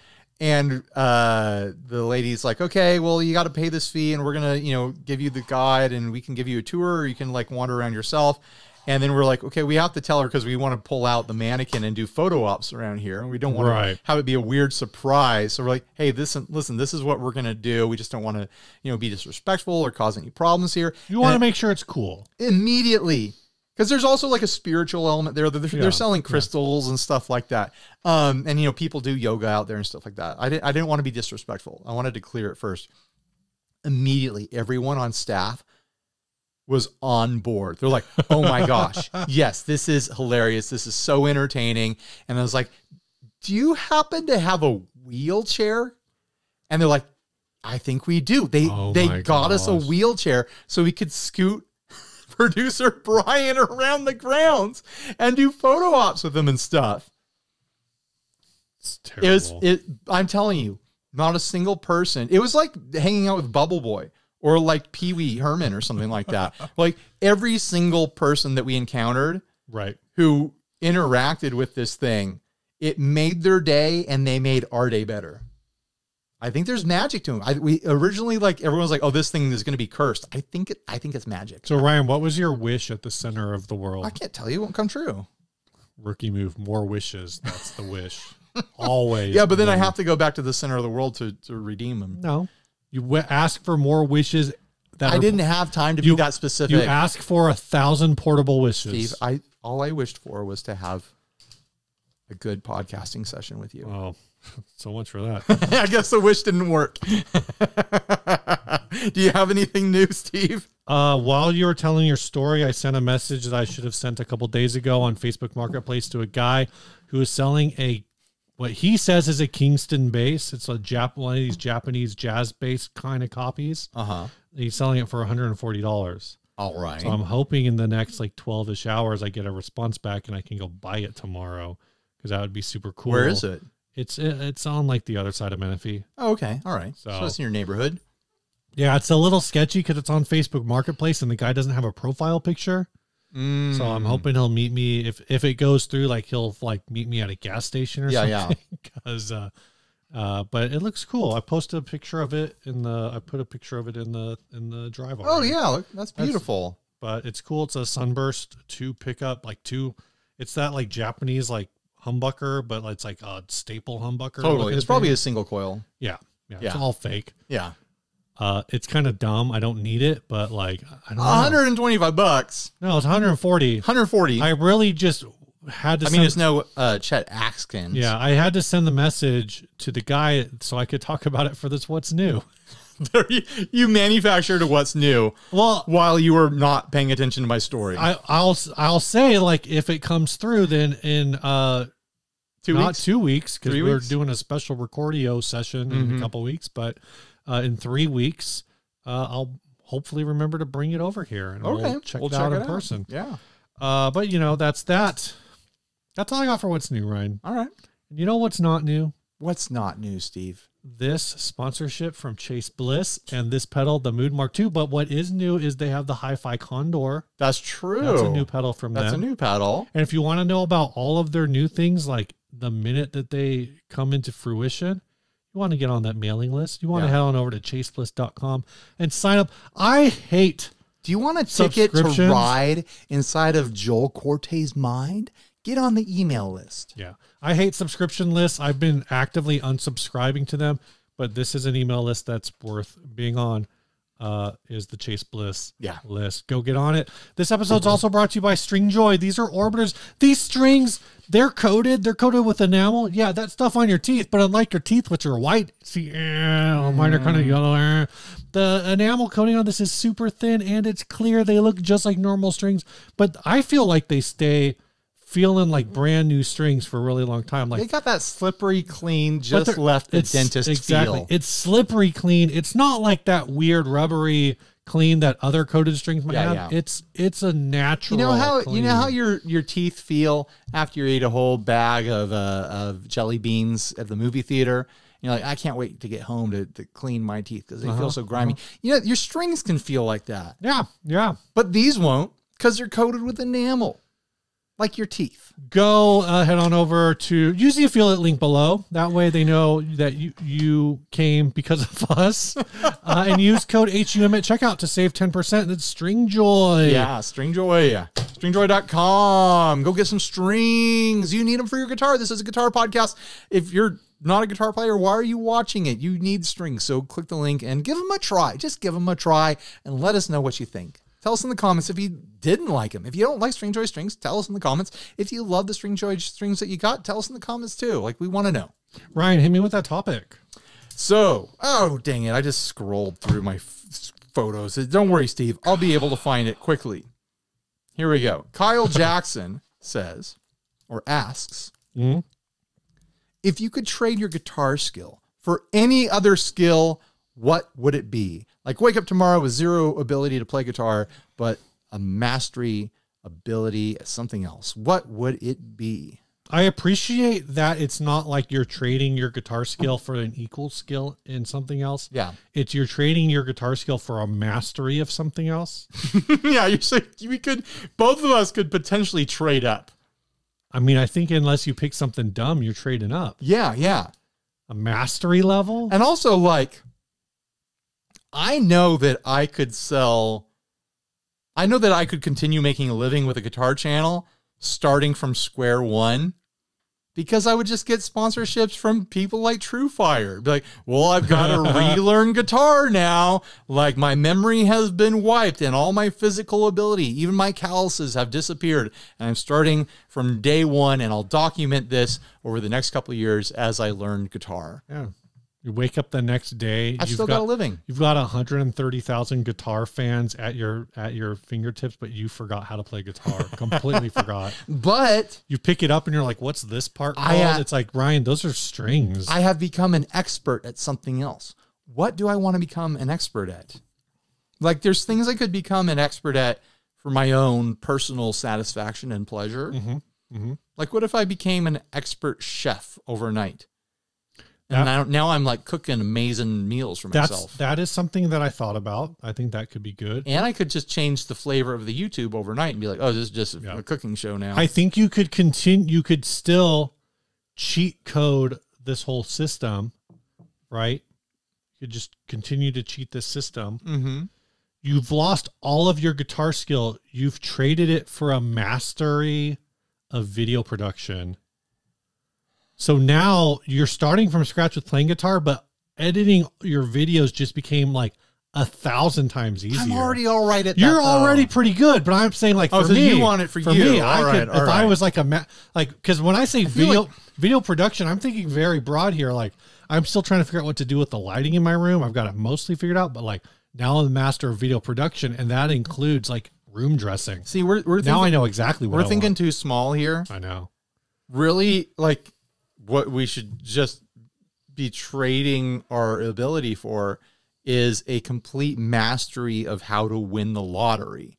and uh, the lady's like, "Okay, well, you got to pay this fee and we're going to, you know, give you the guide and we can give you a tour or you can like wander around yourself." And then we're like, "Okay, we have to tell her because we want to pull out the mannequin and do photo ops around here. And we don't want right. to have it be a weird surprise." So we're like, "Hey, this, listen, this is what we're going to do. We just don't want to, you know, be disrespectful or cause any problems here. You want to make sure it's cool." Immediately. Because there's also like a spiritual element there. They're, they're yeah. selling crystals yeah. and stuff like that. Um, and, you know, people do yoga out there and stuff like that. I didn't, I didn't want to be disrespectful. I wanted to clear it first. Immediately, everyone on staff was on board. They're like, "Oh my gosh, yes, this is hilarious. This is so entertaining." And I was like, "Do you happen to have a wheelchair? And they're like, I think we do. They oh they got gosh. us a wheelchair so we could scoot producer Brian around the grounds and do photo ops with him and stuff. It's terrible. It was, it, I'm telling you, not a single person. It was like hanging out with Bubble Boy or like Pee Wee Herman or something like that. Like every single person that we encountered, right, who interacted with this thing, it made their day and they made our day better. I think there's magic to him. I, we originally, like, everyone's like, oh, this thing is going to be cursed. I think it, I think it's magic. So Ryan, what was your wish at the center of the world? I can't tell you. It won't come true. Rookie move. More wishes. That's the wish. Always. Yeah. But then more. I have to go back to the center of the world to, to redeem them. No, you w ask for more wishes. That I are, didn't have time to you, be that specific. You ask for a thousand portable wishes. Steve, I, all I wished for was to have a good podcasting session with you. Oh, so much for that. I guess the wish didn't work. Do you have anything new, Steve? Uh, while you were telling your story, I sent a message that I should have sent a couple days ago on Facebook Marketplace to a guy who is selling a, what he says is a Kingston bass. It's a Jap one of these Japanese jazz bass kind of copies. Uh-huh. He's selling it for one hundred forty dollars. All right. So I'm hoping in the next like twelve-ish hours I get a response back and I can go buy it tomorrow because that would be super cool. Where is it? It's it's on like the other side of Menifee. Oh, okay. All right. So, so it's in your neighborhood. Yeah, it's a little sketchy because it's on Facebook Marketplace and the guy doesn't have a profile picture. Mm. So I'm hoping he'll meet me. If if it goes through, like he'll like meet me at a gas station or yeah, something. Yeah, Because, uh, uh, but it looks cool. I posted a picture of it in the. I put a picture of it in the in the drive. Oh yeah, look, that's beautiful. That's, but it's cool. It's a Sunburst two pickup, like two. It's that like Japanese like. humbucker, but it's like a staple humbucker. Totally. It's probably a single coil. Yeah. Yeah. It's all fake. Yeah. Uh, it's kind of dumb. I don't need it, but like, I don't know. one hundred twenty-five bucks. No, it's one hundred forty. one hundred forty. I really just had to. I mean, it's no uh, Chet Atkins. Yeah. I had to send the message to the guy so I could talk about it for this. What's new? You manufactured what's new. Well, while you were not paying attention to my story, I, I'll I'll say like if it comes through, then in uh, two not weeks? two weeks because we're weeks? doing a special recordio session mm-hmm. in a couple weeks, but uh, in three weeks uh, I'll hopefully remember to bring it over here and okay. we'll check we'll it check out it in out. person. Yeah, uh, but you know that's that. That's all I got for what's new, Ryan. All right. You know what's not new? What's not new, Steve? This sponsorship from Chase Bliss and this pedal, the Mood Mark two. But what is new is they have the Hi-Fi Condor. That's true. That's a new pedal from them. That's a new pedal. And if you want to know about all of their new things, like the minute that they come into fruition, you want to get on that mailing list. You want yeah. to head on over to chase bliss dot com and sign up. I hate Do you want a ticket to ride inside of Joel Corte's mind? Get on the email list. Yeah. I hate subscription lists. I've been actively unsubscribing to them, but this is an email list that's worth being on, uh, is the Chase Bliss yeah. list. Go get on it. This episode's mm-hmm. also brought to you by String Joy. These are orbiters. These strings, they're coated. They're coated with enamel. Yeah, that stuff on your teeth, but unlike your teeth, which are white, see, mm. mine are kind of yellow. The enamel coating on this is super thin and it's clear. They look just like normal strings, but I feel like they stay... feeling like brand new strings for a really long time. Like they got that slippery clean, just left the dentist exactly. feel. It's slippery clean. It's not like that weird rubbery clean that other coated strings might yeah, have. Yeah. It's it's a natural. You know how clean. you know how your your teeth feel after you eat a whole bag of uh, of jelly beans at the movie theater. You're like, I can't wait to get home to, to clean my teeth because they uh-huh, feel so grimy. Uh-huh. You know, your strings can feel like that. Yeah, yeah. But these won't because they're coated with enamel. Like your teeth. Go uh, head on over to use the affiliate link below. That way they know that you, you came because of us. Uh, and use code H U M at checkout to save ten percent. That's String Joy. Yeah, String Joy. string joy dot com. Go get some strings. You need them for your guitar. This is a guitar podcast. If you're not a guitar player, why are you watching it? You need strings. So click the link and give them a try. Just give them a try and let us know what you think. Tell us in the comments if you didn't like them. If you don't like String Joy strings, tell us in the comments. If you love the String Joy strings that you got, tell us in the comments too. Like, we want to know. Ryan, hit me with that topic. So, oh, dang it. I just scrolled through my photos. Don't worry, Steve. I'll be able to find it quickly. Here we go. Kyle Jackson says, or asks, mm-hmm. If you could trade your guitar skill for any other skill, what would it be? Like, wake up tomorrow with zero ability to play guitar, but a mastery ability, something else. What would it be? I appreciate that it's not like you're trading your guitar skill for an equal skill in something else. Yeah. It's you're trading your guitar skill for a mastery of something else. Yeah. You're saying we could, both of us could potentially trade up. I mean, I think unless you pick something dumb, you're trading up. Yeah. Yeah. A mastery level. And also, like, I know that I could sell, I know that I could continue making a living with a guitar channel starting from square one, because I would just get sponsorships from people like TrueFire. Be like, well, I've got to relearn guitar now. Like, my memory has been wiped and all my physical ability, even my calluses, have disappeared. And I'm starting from day one, and I'll document this over the next couple of years as I learned guitar. Yeah. You wake up the next day. I've you've still got, got a living. You've got one hundred thirty thousand guitar fans at your at your fingertips, but you forgot how to play guitar. Completely forgot. But you pick it up and you're like, what's this part called? I, uh, it's like, Ryan, those are strings. I have become an expert at something else. What do I want to become an expert at? Like, there's things I could become an expert at for my own personal satisfaction and pleasure. Mm-hmm, mm-hmm. Like, what if I became an expert chef overnight? And that, I don't, now I'm like cooking amazing meals for that's, myself. That is something that I thought about. I think that could be good. And I could just change the flavor of the YouTube overnight and be like, oh, this is just a, yeah. a cooking show now. I think you could continue, you could still cheat code this whole system, right? You could just continue to cheat this system. Mm-hmm. You've lost all of your guitar skill. You've traded it for a mastery of video production. So now you're starting from scratch with playing guitar, but editing your videos just became like a thousand times easier. I'm already all right at you're that. You're already pretty good, but I'm saying, like, oh, for so me, you want it for, for you. Me, all I right, could, all if right. I was like a ma like, because when I say I video like video production, I'm thinking very broad here. Like, I'm still trying to figure out what to do with the lighting in my room. I've got it mostly figured out, but like, now I'm the master of video production, and that includes like room dressing. See, we're we're now thinking, I know exactly what we're I thinking want. Too small here. I know. Really, like. What we should just be trading our ability for is a complete mastery of how to win the lottery.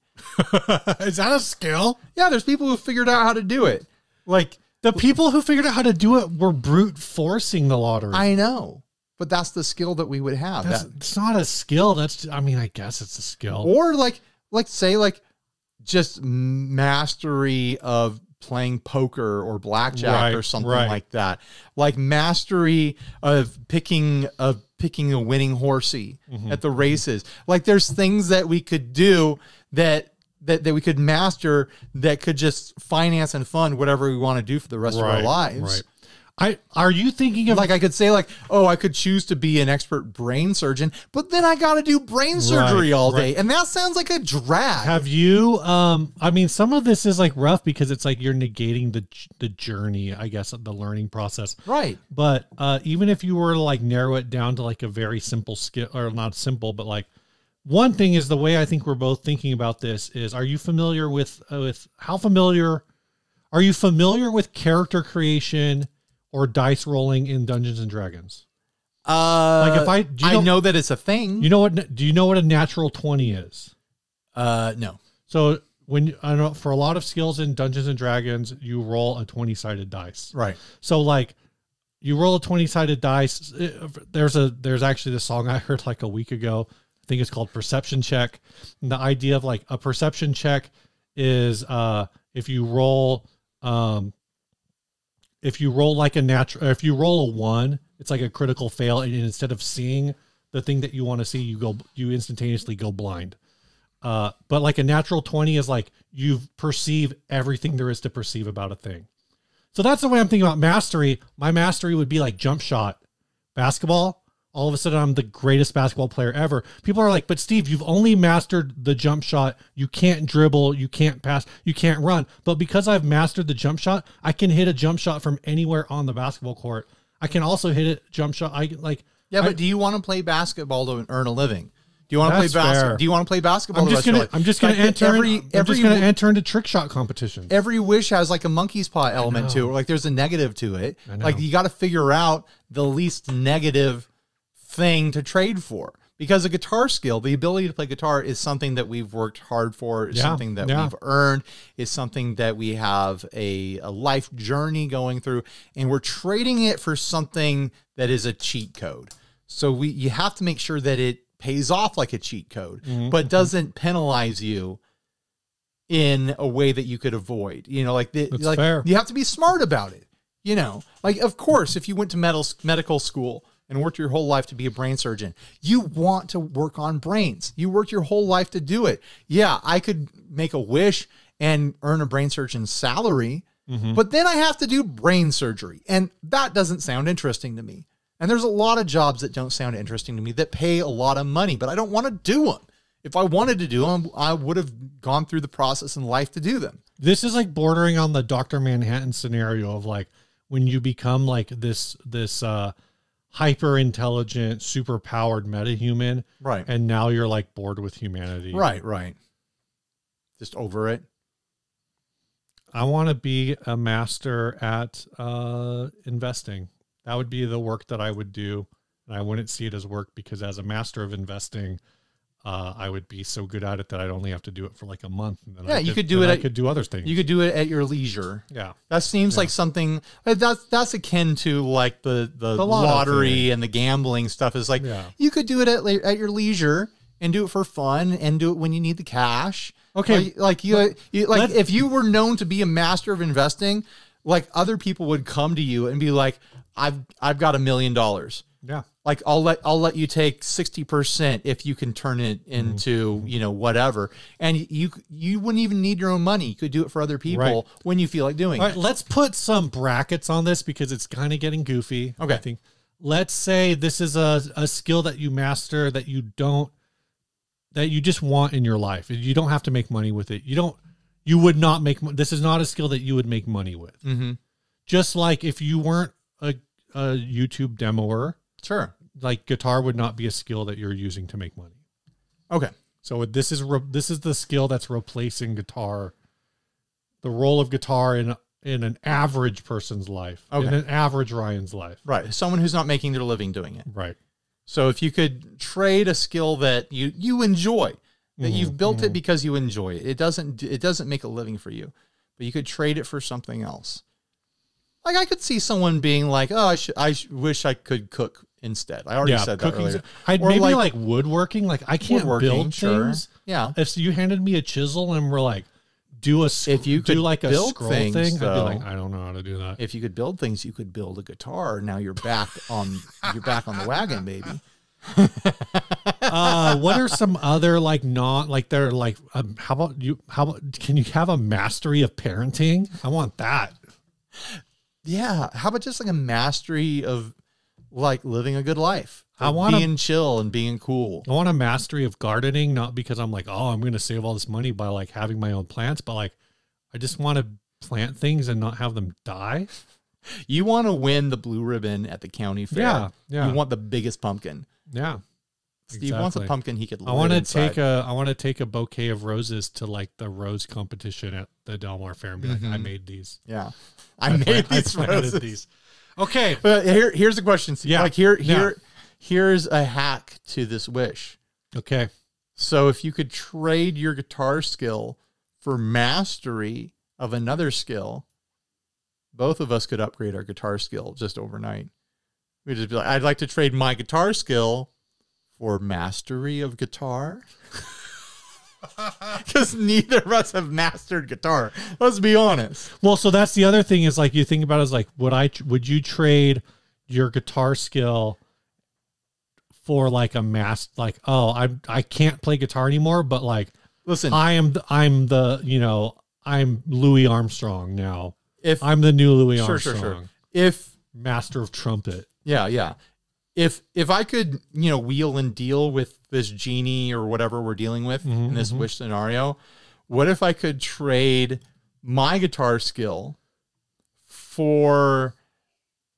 Is that a skill? Yeah, there's people who figured out how to do it. Like, the people who figured out how to do it were brute forcing the lottery. I know, but that's the skill that we would have. That's, that, it's not a skill. That's, I mean, I guess it's a skill. Or like, like say like just mastery of playing poker or blackjack right, or something right. like that. Like mastery of picking of picking a winning horsey mm-hmm. at the races. Like, there's things that we could do that that that we could master that could just finance and fund whatever we want to do for the rest right, of our lives. Right. I, are you thinking of like, I could say like, oh, I could choose to be an expert brain surgeon, but then I got to do brain surgery right, all right. day. And that sounds like a drag. Have you, um, I mean, some of this is like rough because it's like, you're negating the, the journey, I guess, of the learning process. Right. But, uh, even if you were to like narrow it down to like a very simple skill, or not simple, but like one thing is the way I think we're both thinking about this is, are you familiar with, uh, with how familiar, are you familiar with character creation or dice rolling in Dungeons and Dragons? Uh, like if I, do you know, I know that it's a thing. You know what? Do you know what a natural twenty is? Uh, no. So when I know for a lot of skills in Dungeons and Dragons, you roll a twenty sided dice, right? So like you roll a twenty sided dice. There's a there's actually this song I heard like a week ago. I think it's called Perception Check. And the idea of like a perception check is uh, if you roll. Um, If you roll like a natural, if you roll a one, it's like a critical fail. And instead of seeing the thing that you want to see, you go, you instantaneously go blind. Uh, but like a natural twenty is like, you perceive everything there is to perceive about a thing. So that's the way I'm thinking about mastery. My mastery would be like jump shot basketball. All of a sudden I'm the greatest basketball player ever. People are like, but Steve, you've only mastered the jump shot. You can't dribble. You can't pass. You can't run. But because I've mastered the jump shot, I can hit a jump shot from anywhere on the basketball court. I can also hit a jump shot. I like, yeah, but I, do you want to play basketball to earn a living? Do you want to play basketball? Do you want to play basketball? I'm just gonna. I'm just gonna enter. Every, every gonna enter into trick shot competition. Every wish has like a monkey's paw element to it. Like there's a negative to it. Like you got to figure out the least negative thing to trade for, because a guitar skill, the ability to play guitar, is something that we've worked hard for. Is yeah, something that yeah. we've earned. Is something that we have a, a life journey going through, and we're trading it for something that is a cheat code. So we you have to make sure that it pays off like a cheat code, mm-hmm. but doesn't penalize you in a way that you could avoid, you know, like, the, like you have to be smart about it. You know, like, of course, if you went to metal, medical school and worked your whole life to be a brain surgeon, you want to work on brains. You worked your whole life to do it. Yeah. I could make a wish and earn a brain surgeon's salary, mm-hmm. but then I have to do brain surgery. And that doesn't sound interesting to me. And there's a lot of jobs that don't sound interesting to me that pay a lot of money, but I don't want to do them. If I wanted to do them, I would have gone through the process in life to do them. This is like bordering on the Doctor Manhattan scenario of like when you become like this, this uh, hyper intelligent, super powered metahuman. Right. And now you're like bored with humanity. Right. Right. Just over it. I want to be a master at uh, investing. That would be the work that I would do, and I wouldn't see it as work because as a master of investing, uh, I would be so good at it that I'd only have to do it for like a month. And then yeah, I could, you could do it. I at, could do other things. You could do it at your leisure. Yeah, that seems yeah. like something that's that's akin to like the the, the lottery thing. And the gambling stuff. Is like yeah. you could do it at at your leisure and do it for fun and do it when you need the cash. Okay, like, like you, you like if you were known to be a master of investing, like other people would come to you and be like, I've, I've got a million dollars. Yeah. Like I'll let, I'll let you take sixty percent if you can turn it into, mm-hmm. you know, whatever. And you, you wouldn't even need your own money. You could do it for other people right. when you feel like doing All it. Right, let's put some brackets on this because it's kind of getting goofy. Okay. I think. Let's say this is a, a skill that you master that you don't, that you just want in your life. You don't have to make money with it. You don't, you would not make, this is not a skill that you would make money with. Mm-hmm. Just like if you weren't a, a YouTube demoer. Sure. Like guitar would not be a skill that you're using to make money. Okay. So this is, re this is the skill that's replacing guitar, the role of guitar in, in an average person's life, okay. in an average Ryan's life. Right. Someone who's not making their living doing it. Right. So if you could trade a skill that you, you enjoy, that mm-hmm, you've built mm-hmm. it because you enjoy it. It doesn't, it doesn't make a living for you, but you could trade it for something else. Like I could see someone being like, "Oh, I, sh I sh wish I could cook instead." I already yeah, said that earlier. I'd or maybe like, like woodworking. Like I can't build sure. things. Yeah. If you handed me a chisel and we're like, "Do a if you do like a scroll things, thing," though, I'd be like, "I don't know how to do that." If you could build things, you could build a guitar. Now you're back on you're back on the wagon, baby. uh, what are some other like not like they're like um, how about you? How about can you have a mastery of parenting? I want that. Yeah. How about just like a mastery of like living a good life? I want being a, chill and being cool. I want a mastery of gardening, not because I'm like, oh, I'm going to save all this money by like having my own plants, but like, I just want to plant things and not have them die. You want to win the blue ribbon at the county fair. Yeah. yeah. You want the biggest pumpkin. Yeah. Steve exactly. wants a pumpkin he could live I want to take a I want to take a bouquet of roses to like the rose competition at the Del Mar Fair and be mm-hmm. like, I made these. Yeah. I, I made plan, these I roses. These. Okay. But here here's a question. Steve. Yeah. Like here here yeah. here's a hack to this wish. Okay. So if you could trade your guitar skill for mastery of another skill, both of us could upgrade our guitar skill just overnight. We'd just be like, I'd like to trade my guitar skill or mastery of guitar, because neither of us have mastered guitar. Let's be honest. Well, so that's the other thing is like you think about it is like would I would you trade your guitar skill for like a master? Like oh, I I can't play guitar anymore, but like listen, I am the, I'm the you know I'm Louis Armstrong now. If I'm the new Louis sure, Armstrong, sure, sure. if master of trumpet, yeah, yeah. If if I could, you know, wheel and deal with this genie or whatever we're dealing with mm-hmm, in this mm-hmm. wish scenario, what if I could trade my guitar skill for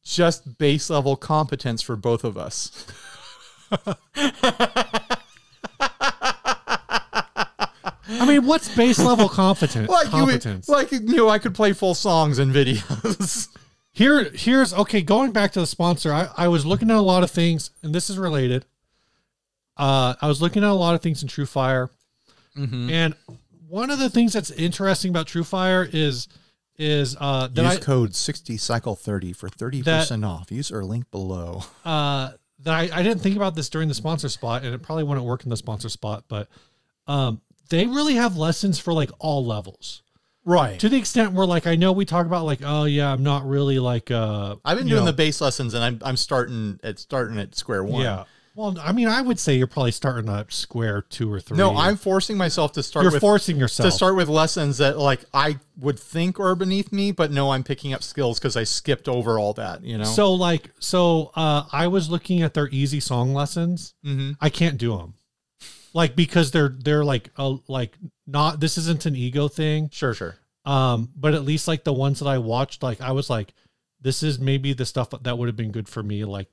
just base level competence for both of us? I mean, what's base level competence? Like, competence? You, like, you know, I could play full songs and videos. Here, here's, okay, going back to the sponsor, I, I was looking at a lot of things, and this is related. Uh, I was looking at a lot of things in TrueFire, mm-hmm. and one of the things that's interesting about TrueFire is... is uh that use I, code sixty cycle thirty for thirty percent off. Use our link below. Uh that I, I didn't think about this during the sponsor spot, and it probably wouldn't work in the sponsor spot, but um they really have lessons for like all levels. Right. To the extent where like I know we talk about like, oh yeah, I'm not really like uh I've been doing know, the bass lessons and I'm I'm starting at starting at square one. Yeah. Well, I mean, I would say you're probably starting at square two or three. No, I'm forcing myself to start. You're with, forcing yourself to start with lessons that, like, I would think are beneath me, but no, I'm picking up skills because I skipped over all that. You know. So, like, so uh, I was looking at their easy song lessons. Mm-hmm. I can't do them, like, because they're they're like uh, like not. This isn't an ego thing. Sure, sure. Um, but at least like the ones that I watched, like I was like, this is maybe the stuff that would have been good for me, like.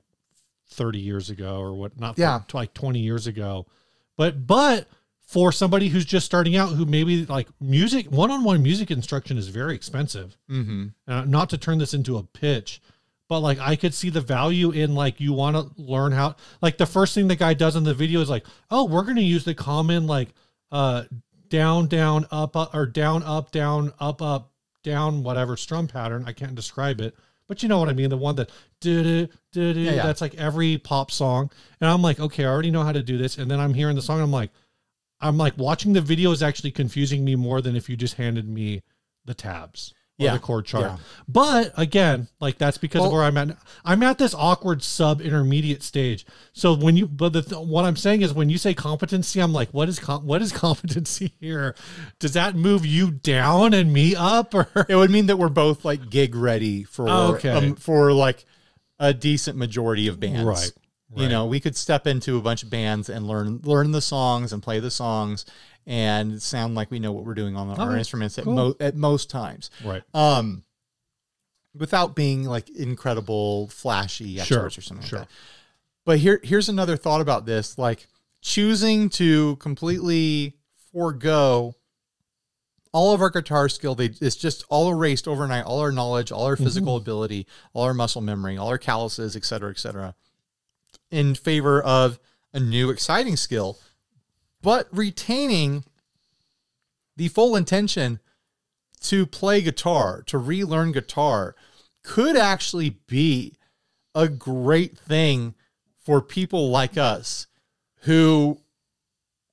thirty years ago or what not yeah for, like twenty years ago, but but for somebody who's just starting out, who maybe like music one-on-one music instruction is very expensive, mm-hmm. uh, not to turn this into a pitch, but like I could see the value in like you want to learn how, like the first thing the guy does in the video is like, oh, we're going to use the common like uh down down up, up or down up down up up down whatever strum pattern. I can't describe it, but you know what I mean? The one that do-do, do-do, yeah, yeah. That's like every pop song. And I'm like, okay, I already know how to do this. And then I'm hearing the song and I'm like, I'm like watching the video is actually confusing me more than if you just handed me the tabs or yeah. the chord chart. Yeah. But again, like that's because well, of where I'm at. I'm at this awkward sub intermediate stage. So when you, but the, what I'm saying is when you say competency, I'm like, what is, com what is competency here? Does that move you down and me up? Or it would mean that we're both like gig ready for, okay. um, for like a decent majority of bands. Right. Right. You know, we could step into a bunch of bands and learn, learn the songs and play the songs and sound like we know what we're doing on our oh, instruments at, cool. mo at most times. Right. Um, without being like incredible, flashy experts sure, or something sure. like that. But here, here's another thought about this, like choosing to completely forego all of our guitar skill. They, it's just all erased overnight, all our knowledge, all our physical mm-hmm. ability, all our muscle memory, all our calluses, et cetera, et cetera, in favor of a new exciting skill, but retaining the full intention to play guitar, to relearn guitar, could actually be a great thing for people like us who,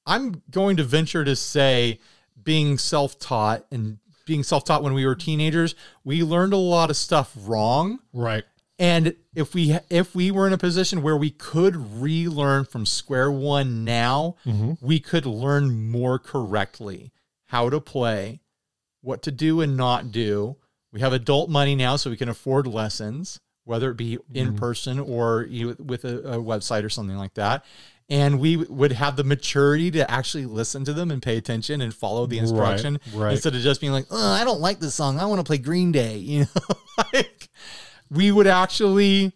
I'm going to venture to say, being self-taught and being self-taught when we were teenagers, we learned a lot of stuff wrong. Right. And if we if we were in a position where we could relearn from square one now, mm-hmm. we could learn more correctly how to play, what to do and not do. We have adult money now, so we can afford lessons, whether it be in mm-hmm. person or you, with a, a website or something like that. And we would have the maturity to actually listen to them and pay attention and follow the instruction right, right. instead of just being like, oh, I don't like this song. I want to play Green Day. You know, like... we would actually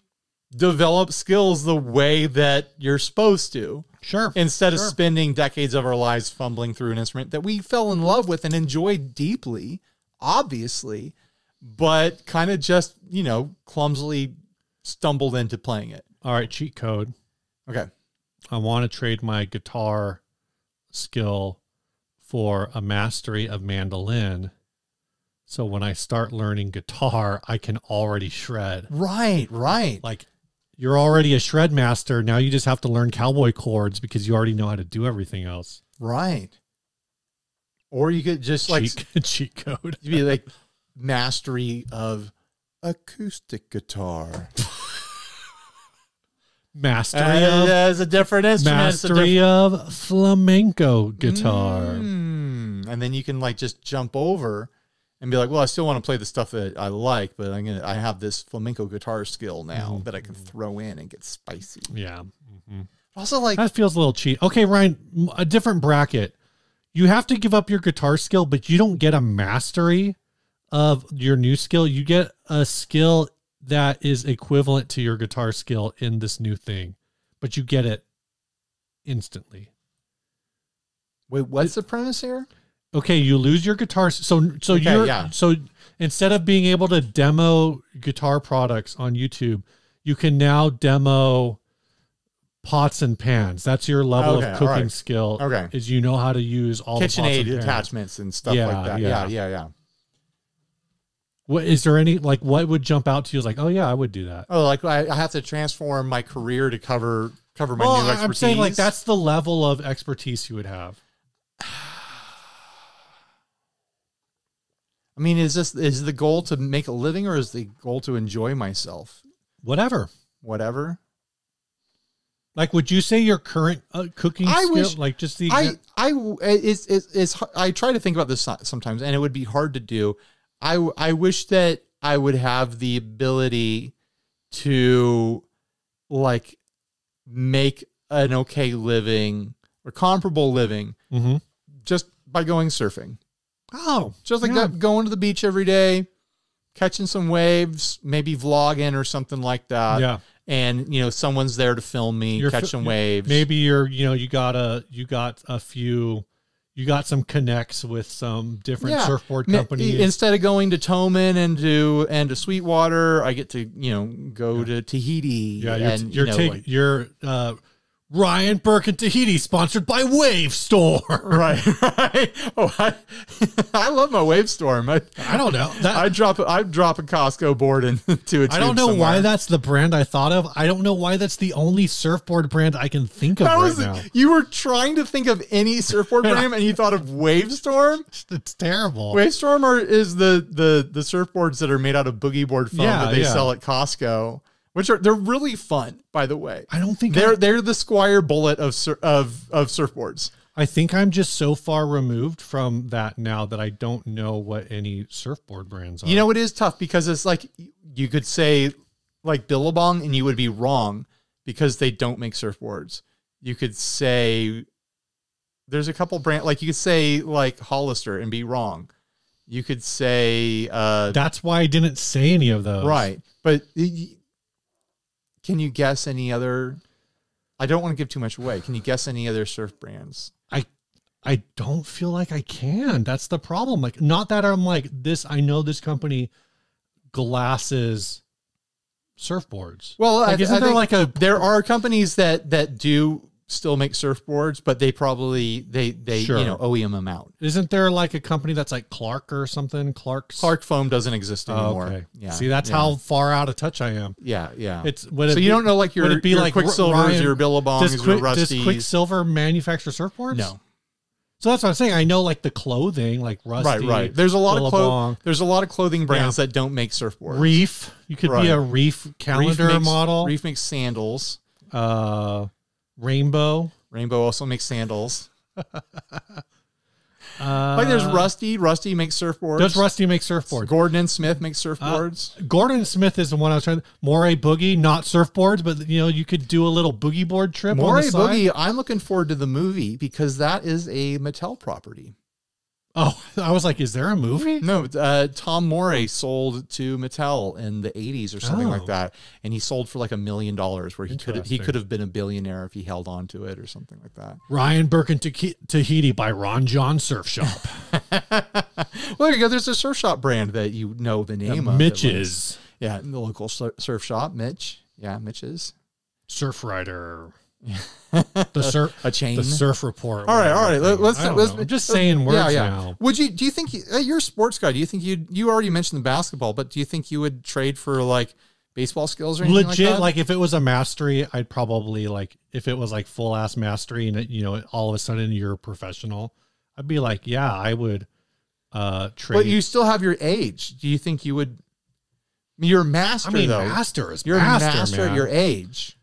develop skills the way that you're supposed to. Sure. Instead sure. of spending decades of our lives fumbling through an instrument that we fell in love with and enjoyed deeply, obviously, but kind of just, you know, clumsily stumbled into playing it. All right, cheat code. Okay. I want to trade my guitar skill for a mastery of mandolin. So when I start learning guitar, I can already shred. Right, right. Like you're already a shred master. Now you just have to learn cowboy chords because you already know how to do everything else. Right. Or you could just like cheat, cheat code. You'd be like mastery of acoustic guitar. Mastery uh, of as a different instrument. Mastery diff of flamenco guitar. Mm, and then you can like just jump over. And be like, well, I still want to play the stuff that I like, but I'm gonna, I have this flamenco guitar skill now mm-hmm. that I can throw in and get spicy. Yeah. Mm-hmm. Also, like that feels a little cheap. Okay, Ryan, a different bracket. You have to give up your guitar skill, but you don't get a mastery of your new skill. You get a skill that is equivalent to your guitar skill in this new thing, but you get it instantly. Wait, what's it, the premise here? Okay, you lose your guitars. So so okay, you're yeah. so instead of being able to demo guitar products on YouTube, you can now demo pots and pans. That's your level okay, of cooking right. skill. Okay, is you know how to use all KitchenAid the KitchenAid attachments and stuff yeah, like that. Yeah, yeah, yeah. yeah. What, is there any, like, what would jump out to you as like, oh, yeah, I would do that? Oh, like, I, I have to transform my career to cover cover my well, new expertise? I'm saying, like, that's the level of expertise you would have. I mean, is this is the goal to make a living, or is the goal to enjoy myself? Whatever. Whatever. Like, would you say your current uh, cooking I skill, wish, like, just the... I, I, it's, it's, it's, I try to think about this sometimes, and it would be hard to do. I, I wish that I would have the ability to, like, make an okay living or comparable living mm-hmm. just by going surfing. Oh. Just like yeah. that, going to the beach every day, catching some waves, maybe vlogging or something like that. Yeah. And, you know, someone's there to film me, you're catching waves. Maybe you're, you know, you got a, you got a few... You got some connects with some different yeah. surfboard companies. Instead of going to Toman and to and to Sweetwater, I get to you know go yeah. to Tahiti. Yeah, you're and, you're, you know, take, like, you're uh, Ryan Burke in Tahiti, sponsored by Wave Storm. Right, right. Oh, I I love my Wave Storm. I, I don't know. That, I drop I drop a Costco board into a tube I don't know somewhere. Why that's the brand I thought of. I don't know why that's the only surfboard brand I can think of that right was, now. You were trying to think of any surfboard brand and you thought of Wave Storm. It's terrible. Wave Storm are, is the the the surfboards that are made out of boogie board foam yeah, that they yeah. sell at Costco. Which are they're really fun, by the way. I don't think they're I, they're the Squire Bullet of sur, of of surfboards. I think I'm just so far removed from that now that I don't know what any surfboard brands are. You know, it is tough because it's like you could say like Billabong, and you would be wrong because they don't make surfboards. You could say there's a couple brand like you could say like Hollister and be wrong. You could say uh, that's why I didn't say any of those. Right, but. It, Can you guess any other? I don't want to give too much away. Can you guess any other surf brands? I I don't feel like I can. That's the problem. Like, not that I'm like this. I know this company glasses surfboards. Well, like, I, isn't I there like a there are companies that that do still make surfboards, but they probably they they sure. you know O E M them out. Isn't there like a company that's like Clark or something? Clark's Clark foam doesn't exist anymore. Oh, okay. Yeah. See, that's yeah. how far out of touch I am. Yeah, yeah. It's so it you be, don't know like your would it be your like Quicksilvers, your Billabongs, does, your Rusties. Does Quicksilver manufacture surfboards? No. So that's what I'm saying. I know like the clothing, like Rusty. Right, right. There's a lot Billabong. of there's a lot of clothing brands yeah. that don't make surfboards. Reef, you could right. be a Reef calendar Reef makes, model. Reef makes sandals. Uh. Rainbow. Rainbow also makes sandals. uh, like there's Rusty. Rusty makes surfboards. Does Rusty make surfboards? Gordon and Smith make surfboards. Uh, Gordon and Smith is the one I was trying to... Maury Boogie, not surfboards, but you know, you could do a little boogie board trip Maury on the Boogie, side. I'm looking forward to the movie because that is a Mattel property. Oh, I was like, is there a movie? No, uh, Tom Maury sold to Mattel in the eighties or something oh. like that, and he sold for like a million dollars. Where he could he could have been a billionaire if he held on to it or something like that. Ryan Burke in Tahiti by Ron John Surf Shop. Well, there you go. There's a surf shop brand that you know the name yeah, of. Mitch's, yeah, in the local surf shop. Mitch, yeah, Mitch's Surf Rider. the surf a chain the surf report all right all right let's, let's, let's I'm just saying words yeah, yeah. now would you do you think you're a sports guy do you think you you already mentioned the basketball but do you think you would trade for like baseball skills or anything legit like, that? Like if it was a mastery I'd probably like if it was like full ass mastery and it, you know all of a sudden you're a professional I'd be like yeah I would uh trade but you still have your age do you think you would you're a master I mean, though master is you're master, a master man. At your age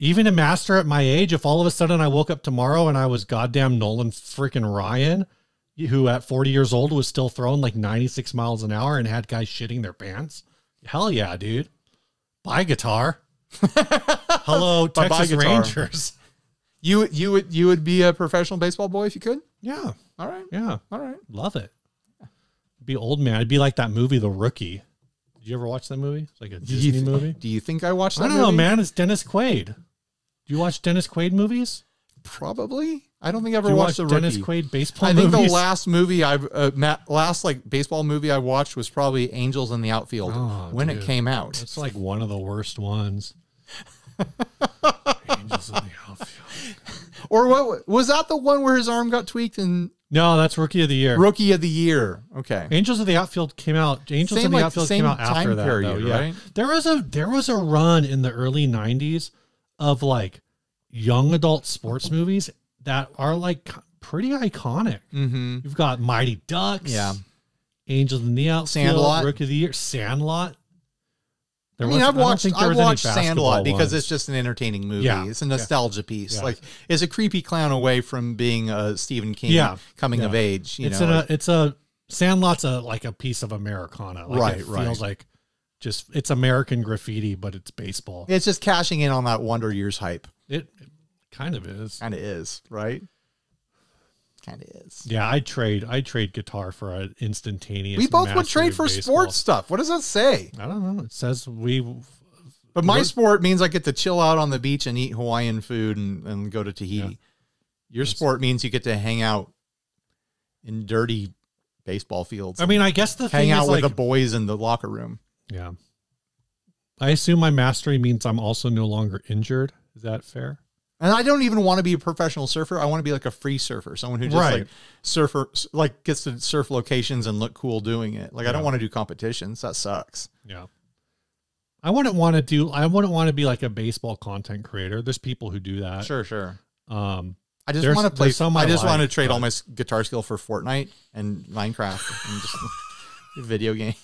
even a master at my age, if all of a sudden I woke up tomorrow and I was goddamn Nolan freaking Ryan, who at forty years old was still throwing like ninety-six miles an hour and had guys shitting their pants. Hell yeah, dude. Buy guitar. Hello, Texas Rangers. You, you, would, you would be a professional baseball boy if you could? Yeah. All right. Yeah. All right. Love it. I'd be old man. I'd be like that movie, The Rookie. Did you ever watch that movie? It's like a Disney movie. Do you think I watched that movie? I don't know, man. It's Dennis Quaid. Do you watch Dennis Quaid movies? Probably. I don't think I ever watched the Dennis Rookie. Quaid baseball. I think movies? the last movie I uh, Matt, last like baseball movie I watched was probably Angels in the Outfield oh, when dude. it came out. It's like one of the worst ones. Angels in the Outfield. Or what was that? The one where his arm got tweaked and no, that's Rookie of the Year. Rookie of the Year. Okay. Angels of the Outfield came out. Angels same, in the like, Outfield came out after that. Period, though, yeah. Right? There was a there was a run in the early nineties of like young adult sports movies that are like pretty iconic. Mm-hmm. You've got Mighty Ducks, yeah, Angels in the Outfield, Sandlot, Rookie of the Year, Sandlot. There I mean, I've I watched I've watched Sandlot because ones. it's just an entertaining movie. Yeah. It's a nostalgia yeah. piece. Yeah. Like it's a creepy clown away from being a Stephen King yeah. coming yeah. of age. You it's know, an, like, a, it's a Sandlot's a like a piece of Americana. Like, right, it right. feels like just it's American Graffiti, but it's baseball. It's just cashing in on that Wonder Years hype. It. Kind of is. Kind of is, right? Kind of is. Yeah, I trade. I trade guitar for an instantaneous. We both would trade for baseball. sports stuff. What does that say? I don't know. It says we. But my sport means I get to chill out on the beach and eat Hawaiian food and, and go to Tahiti. Yeah. Your That's, sport means you get to hang out in dirty baseball fields. I mean, I guess the thing hang out is with like, the boys in the locker room. Yeah. I assume my mastery means I'm also no longer injured. Is that fair? And I don't even want to be a professional surfer. I want to be like a free surfer, someone who just right. like surfer, like gets to surf locations and look cool doing it. Like yeah. I don't want to do competitions. That sucks. Yeah. I wouldn't want to do, I wouldn't want to be like a baseball content creator. There's people who do that. Sure. Sure. Um, I just want to play. Some I just want to trade but... all my guitar skill for Fortnite and Minecraft and just video games.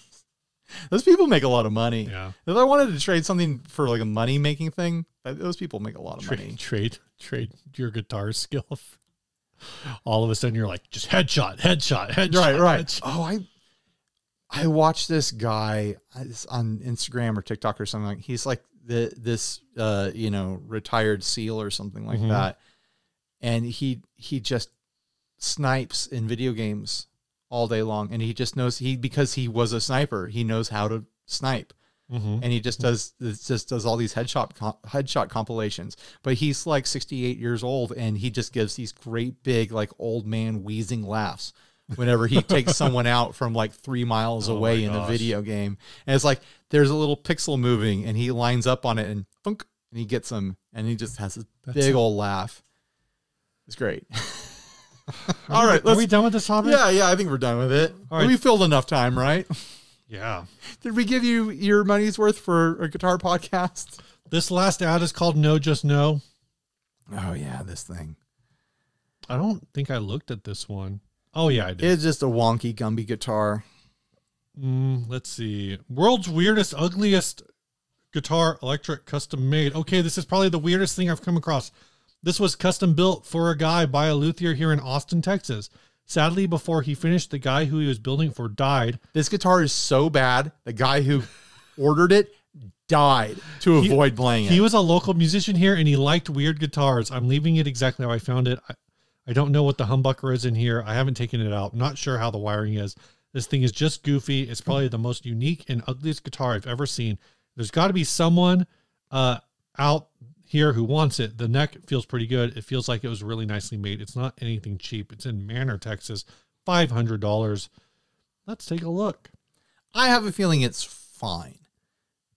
Those people make a lot of money. Yeah. If I wanted to trade something for like a money making thing, those people make a lot of trade, money. Trade, trade your guitar skill. All of a sudden, you're like, just headshot, headshot, headshot. Right, right. Headshot. Oh, I, I watched this guy on Instagram or TikTok or something. Like, he's like the this, uh, you know, retired SEAL or something like mm-hmm. that, and he he just snipes in video games all day long, and he just knows he because he was a sniper, he knows how to snipe, mm-hmm. and he just does just does all these headshot headshot compilations. But he's like sixty-eight years old, and he just gives these great big like old man wheezing laughs whenever he takes someone out from like three miles oh away in gosh. a video game. And it's like there's a little pixel moving, and he lines up on it, and thunk, and he gets him, and he just has this That's big it. old laugh. It's great. All right, let's, are we done with this topic? Yeah, yeah, I think we're done with it. All right. We filled enough time, right? Yeah. Did we give you your money's worth for a guitar podcast? This last ad is called No Just No. Oh, yeah, this thing. I don't think I looked at this one. Oh, yeah, I did. It's just a wonky Gumby guitar. Mm, let's see. World's weirdest, ugliest guitar, electric, custom made. Okay, this is probably the weirdest thing I've come across. This was custom built for a guy by a luthier here in Austin, Texas. Sadly, before he finished, the guy who he was building for died. This guitar is so bad. The guy who ordered it died to he, avoid playing it. He was a local musician here, and he liked weird guitars. I'm leaving it exactly how I found it. I, I don't know what the humbucker is in here. I haven't taken it out. I'm not sure how the wiring is. This thing is just goofy. It's probably the most unique and ugliest guitar I've ever seen. There's got to be someone uh, out here who wants it. The neck feels pretty good. It feels like it was really nicely made. It's not anything cheap. It's in Manor, Texas, five hundred dollars. Let's take a look. I have a feeling it's fine.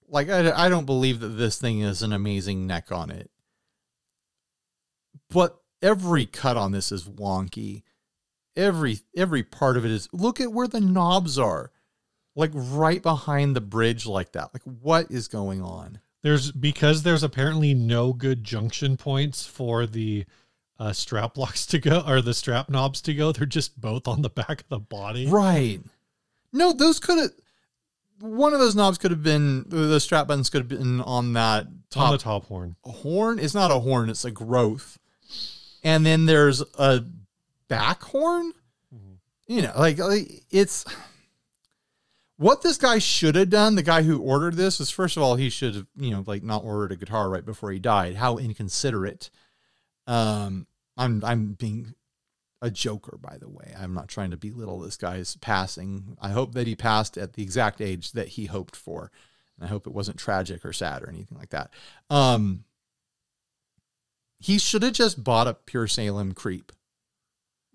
Like, I, I don't believe that this thing is an amazing neck on it. But every cut on this is wonky. Every, every part of it is, look at where the knobs are. Like right behind the bridge like that. Like what is going on? There's because there's apparently no good junction points for the uh, strap locks to go or the strap knobs to go. They're just both on the back of the body. Right. No, those could have, one of those knobs could have been, the strap buttons could have been on that top. On the top horn. A horn? It's not a horn. It's a growth. And then there's a back horn. Mm-hmm. You know, like, like it's... What this guy should have done, the guy who ordered this, is first of all, he should have, you know, like not ordered a guitar right before he died. How inconsiderate. Um, I'm, I'm being a joker, by the way. I'm not trying to belittle this guy's passing. I hope that he passed at the exact age that he hoped for. And I hope it wasn't tragic or sad or anything like that. Um, he should have just bought a Pure Salem Creep.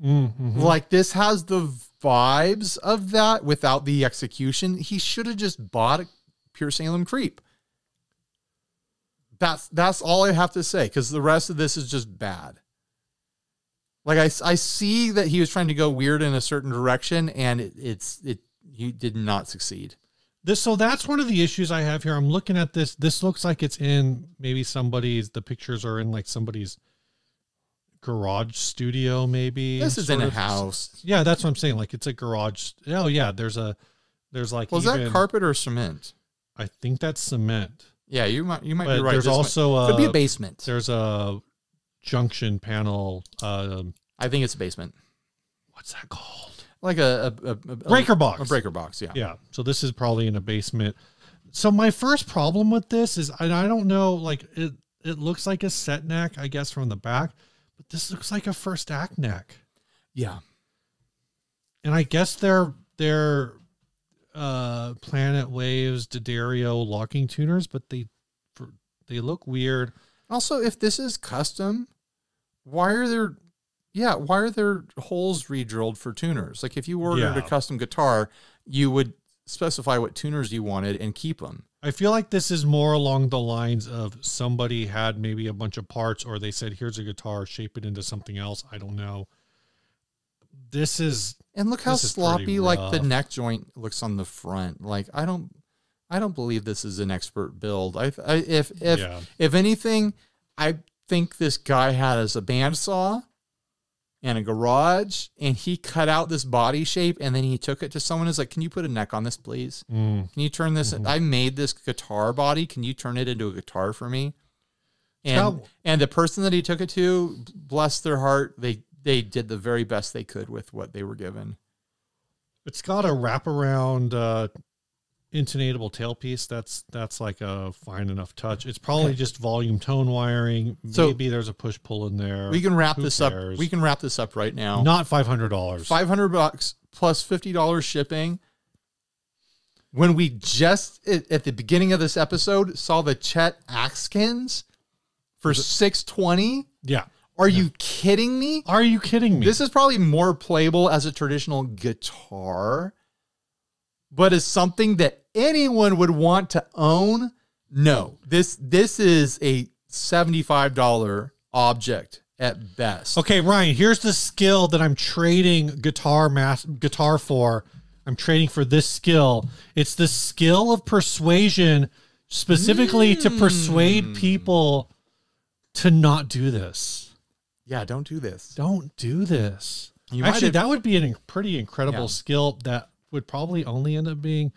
Mm-hmm. Like, this has the vibes of that without the execution. He should have just bought a Pure Salem Creep. That's, that's all I have to say, because the rest of this is just bad. Like, I, I see that he was trying to go weird in a certain direction, and it, it's, it, he did not succeed. This, so that's one of the issues I have here. I'm looking at this. This looks like it's in maybe somebody's, the pictures are in like somebody's garage studio, maybe. This is in a house. Yeah, that's what I'm saying. Like, it's a garage. Oh yeah, there's a, there's like, was that carpet or cement? I think that's cement. Yeah, you might, you might be right. There's also a, could be a basement. There's a junction panel. Um, I think it's a basement. What's that called? Like a, a, a, a breaker box. A breaker box, yeah. Yeah. So this is probably in a basement. So my first problem with this is, and I don't know, like it it looks like a set neck, I guess, from the back, but this looks like a first act neck. Yeah. And I guess they're they're uh Planet Waves, D'Addario locking tuners, but they they look weird. Also, if this is custom, why are there Yeah, why are there holes re-drilled for tuners? Like, if you ordered yeah. a custom guitar, you would specify what tuners you wanted and keep them. I feel like this is more along the lines of somebody had maybe a bunch of parts, or they said, here's a guitar, shape it into something else. I don't know. This is... And look how sloppy, like, the neck joint looks on the front. Like, I don't I don't believe this is an expert build. I, I If, if, yeah. if anything, I think this guy had as a bandsaw and a garage, and he cut out this body shape, and then he took it to someone who's like, can you put a neck on this, please? Mm. Can you turn this? Mm-hmm. I made this guitar body. Can you turn it into a guitar for me? And oh. and the person that he took it to, bless their heart, they, they did the very best they could with what they were given. It's got a wraparound uh, intonatable tailpiece. That's, that's like a fine enough touch. It's probably just volume tone wiring. So maybe there's a push pull in there. We can wrap Who this cares? up. We can wrap this up right now. Not five hundred dollars. five hundred bucks plus fifty dollars shipping. When we just at the beginning of this episode saw the Chet Atkins for six twenty. Yeah. Are yeah. you kidding me? Are you kidding me? This is probably more playable as a traditional guitar, but as something that anyone would want to own, no. This this is a seventy-five dollar object at best. Okay, Ryan, here's the skill that I'm trading guitar mass, guitar for. I'm trading for this skill. It's the skill of persuasion, specifically mm. to persuade people to not do this. Yeah, don't do this. Don't do this. You Actually, that would be a pretty incredible yeah. skill that would probably only end up being,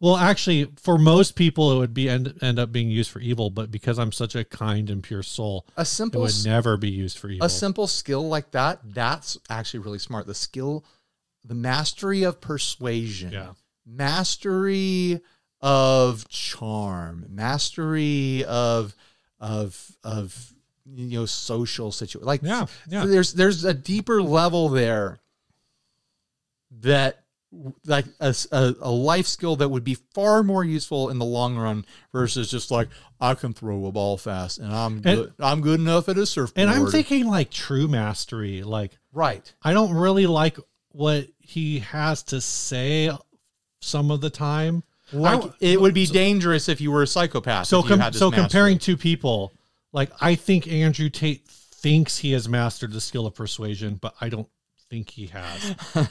well, actually, for most people, it would be end, end up being used for evil, but because I'm such a kind and pure soul, a simple, it would never be used for evil. A simple skill like that, that's actually really smart. The skill, the mastery of persuasion, yeah. mastery of charm, mastery of, of, of, you know, social situation. Like, yeah, yeah. there's, there's a deeper level there that, like a, a, a life skill that would be far more useful in the long run versus just like, I can throw a ball fast and I'm good. And, I'm good enough at a surfboard. And I'm thinking like true mastery. Like, right. I don't really like what he has to say some of the time. Like, I, it would be so, dangerous if you were a psychopath. So, com so comparing two people, like I think Andrew Tate thinks he has mastered the skill of persuasion, but I don't think he has.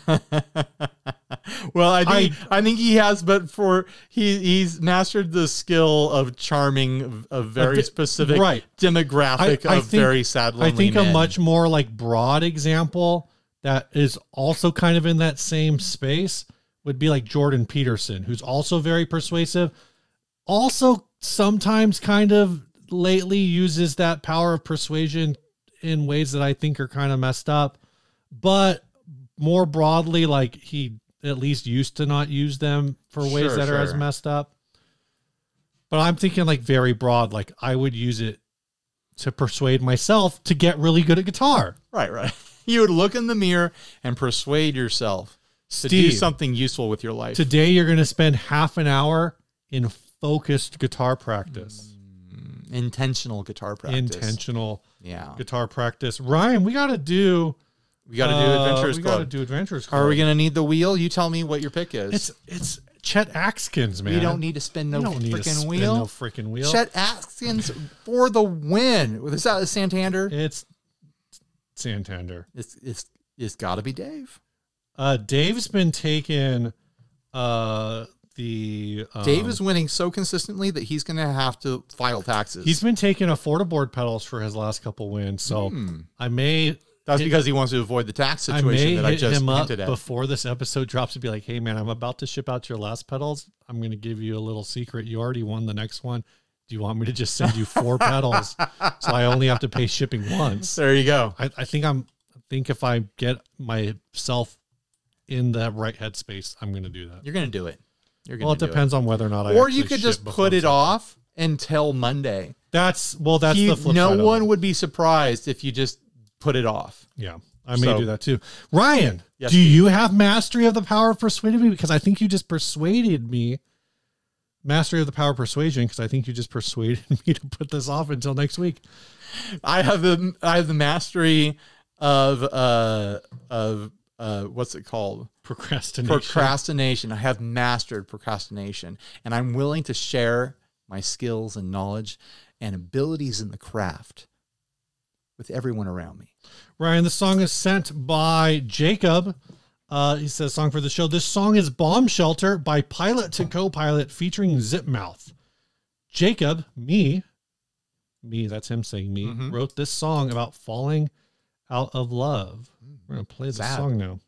Well, I think I, I think he has, but for he he's mastered the skill of charming a very specific right. demographic I, I of think, very sad lonely I think men. A much more like broad example that is also kind of in that same space would be like Jordan Peterson, who's also very persuasive, also sometimes kind of lately uses that power of persuasion in ways that I think are kind of messed up. But more broadly, like he at least used to not use them for ways sure, that sure. are as messed up. But I'm thinking like very broad, like I would use it to persuade myself to get really good at guitar. Right, right. You would look in the mirror and persuade yourself Steve, to do something useful with your life. Today, you're going to spend half an hour in focused guitar practice. Mm, intentional guitar practice. Intentional yeah. guitar practice. Ryan, we got to do... We got to do uh, Adventurers we Club. We got to do Adventurers Club. Are we going to need the wheel? You tell me what your pick is. It's it's Chet Atkins, man. We don't need to spin no freaking wheel. No freaking wheel. Chet Atkins for the win. Is that Santander? It's Santander. It's it's it's got to be Dave. Uh, Dave's been taking uh, the. Um, Dave is winning so consistently that he's going to have to file taxes. He's been taking a Florida board pedals for his last couple wins, so mm. I may. That's because he wants to avoid the tax situation I that I just him hinted up at. Before this episode drops, to be like, hey, man, I'm about to ship out your last pedals. I'm going to give you a little secret. You already won the next one. Do you want me to just send you four pedals so I only have to pay shipping once? There you go. I, I think I'm. I think if I get myself in the right headspace, I'm going to do that. You're going to do it. You're gonna well, it do depends it. on whether or not I. Or you could just put it off until Monday. That's well. That's he, the flip no side one would be surprised if you just. Put it off. Yeah, I may so, do that too. Ryan, yes, do please. you have mastery of the power of persuading me? Because I think you just persuaded me. Mastery of the power of persuasion, because I think you just persuaded me to put this off until next week. I have the I have the mastery of uh of uh what's it called? Procrastination. Procrastination. I have mastered procrastination, and I'm willing to share my skills and knowledge and abilities in the craft with everyone around me. Ryan, the song is sent by Jacob. Uh, he says, song for the show. This song is Bomb Shelter by Pilot to Co-Pilot featuring Zipmouth. Jacob, me, me, that's him saying me, mm-hmm. wrote this song about falling out of love. We're going to play this song now.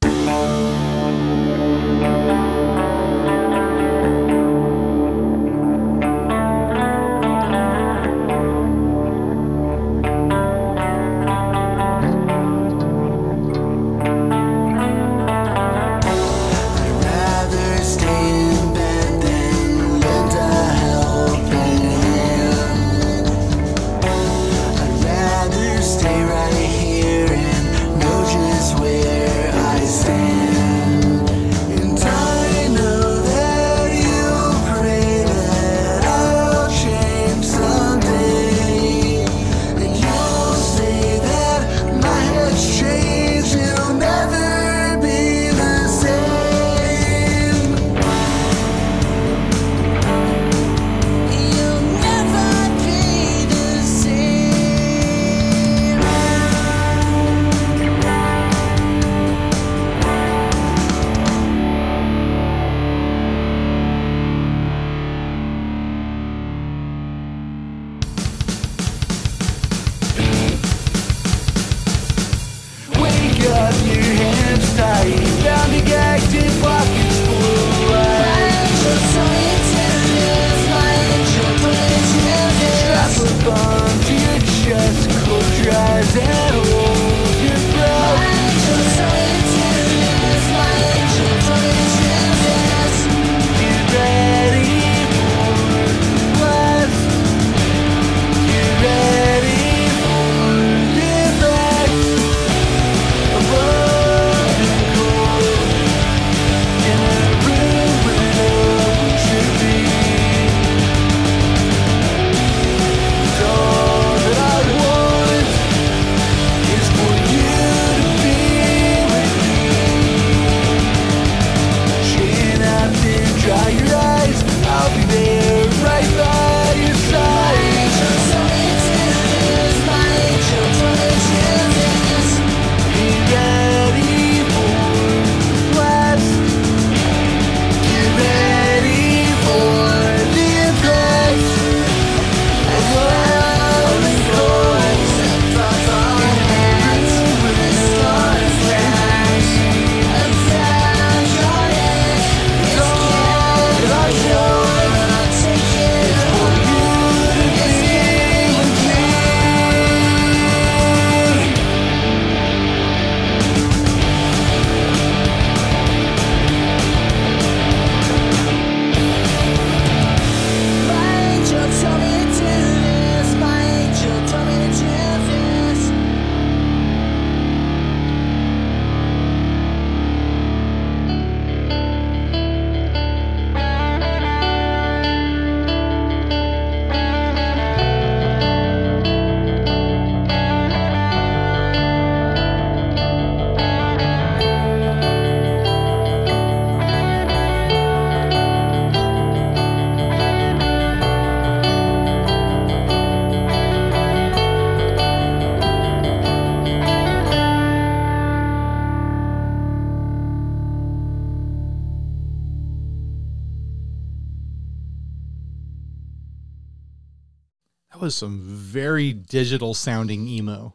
was some very digital sounding emo.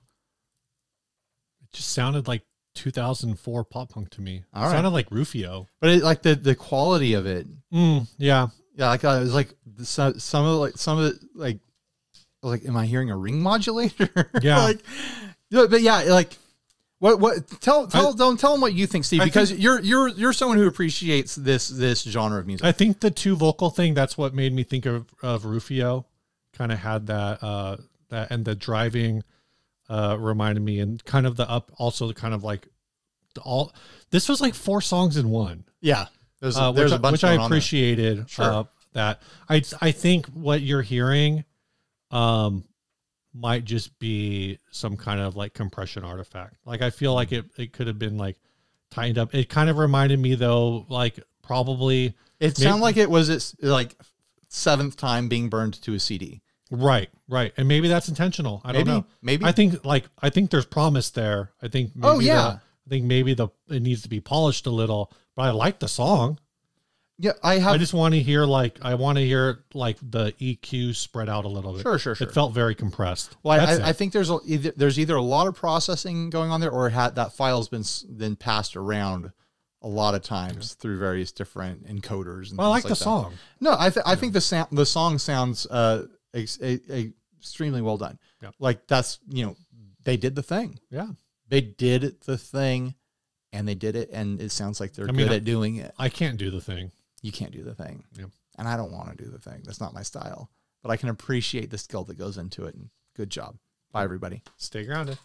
It just sounded like two thousand four pop punk to me. All it right. sounded like Rufio, but it, like the the quality of it. Mm, yeah, yeah. Like I was like some some of like some of the, like like am I hearing a ring modulator? Yeah. Like, but yeah, like what what tell tell I, don't tell them what you think, Steve, I because think, you're you're you're someone who appreciates this this genre of music. I think the two vocal thing, that's what made me think of of Rufio. Kind of had that uh that and the driving uh reminded me, and kind of the up also kind of like the all this was like four songs in one. Yeah. There's a, uh, there's which, a bunch which I appreciated sure. uh, that. I I think what you're hearing um might just be some kind of like compression artifact. Like I feel like it, it could have been like tightened up. It kind of reminded me though, like probably it sounded like it was it's like seventh time being burned to a C D. Right. Right. And maybe that's intentional. I maybe, don't know. Maybe I think like, I think there's promise there. I think, maybe oh yeah. The, I think maybe the, it needs to be polished a little, but I like the song. Yeah, I have. I just want to hear like I want to hear like the E Q spread out a little bit. Sure, sure, sure. It felt very compressed. Well, I, I think there's a, either, there's either a lot of processing going on there, or had that file's been then passed around a lot of times yeah. through various different encoders. And well, I like, like the that. song. No, I th I yeah. think the sound the song sounds uh ex a, a extremely well done. Yeah. Like that's you know they did the thing. Yeah, they did the thing, and they did it, and it sounds like they're I good mean, at I, doing it. I can't do the thing. You can't do the thing. Yep. And I don't want to do the thing. That's not my style, but I can appreciate the skill that goes into it. And good job. Bye everybody. Stay grounded.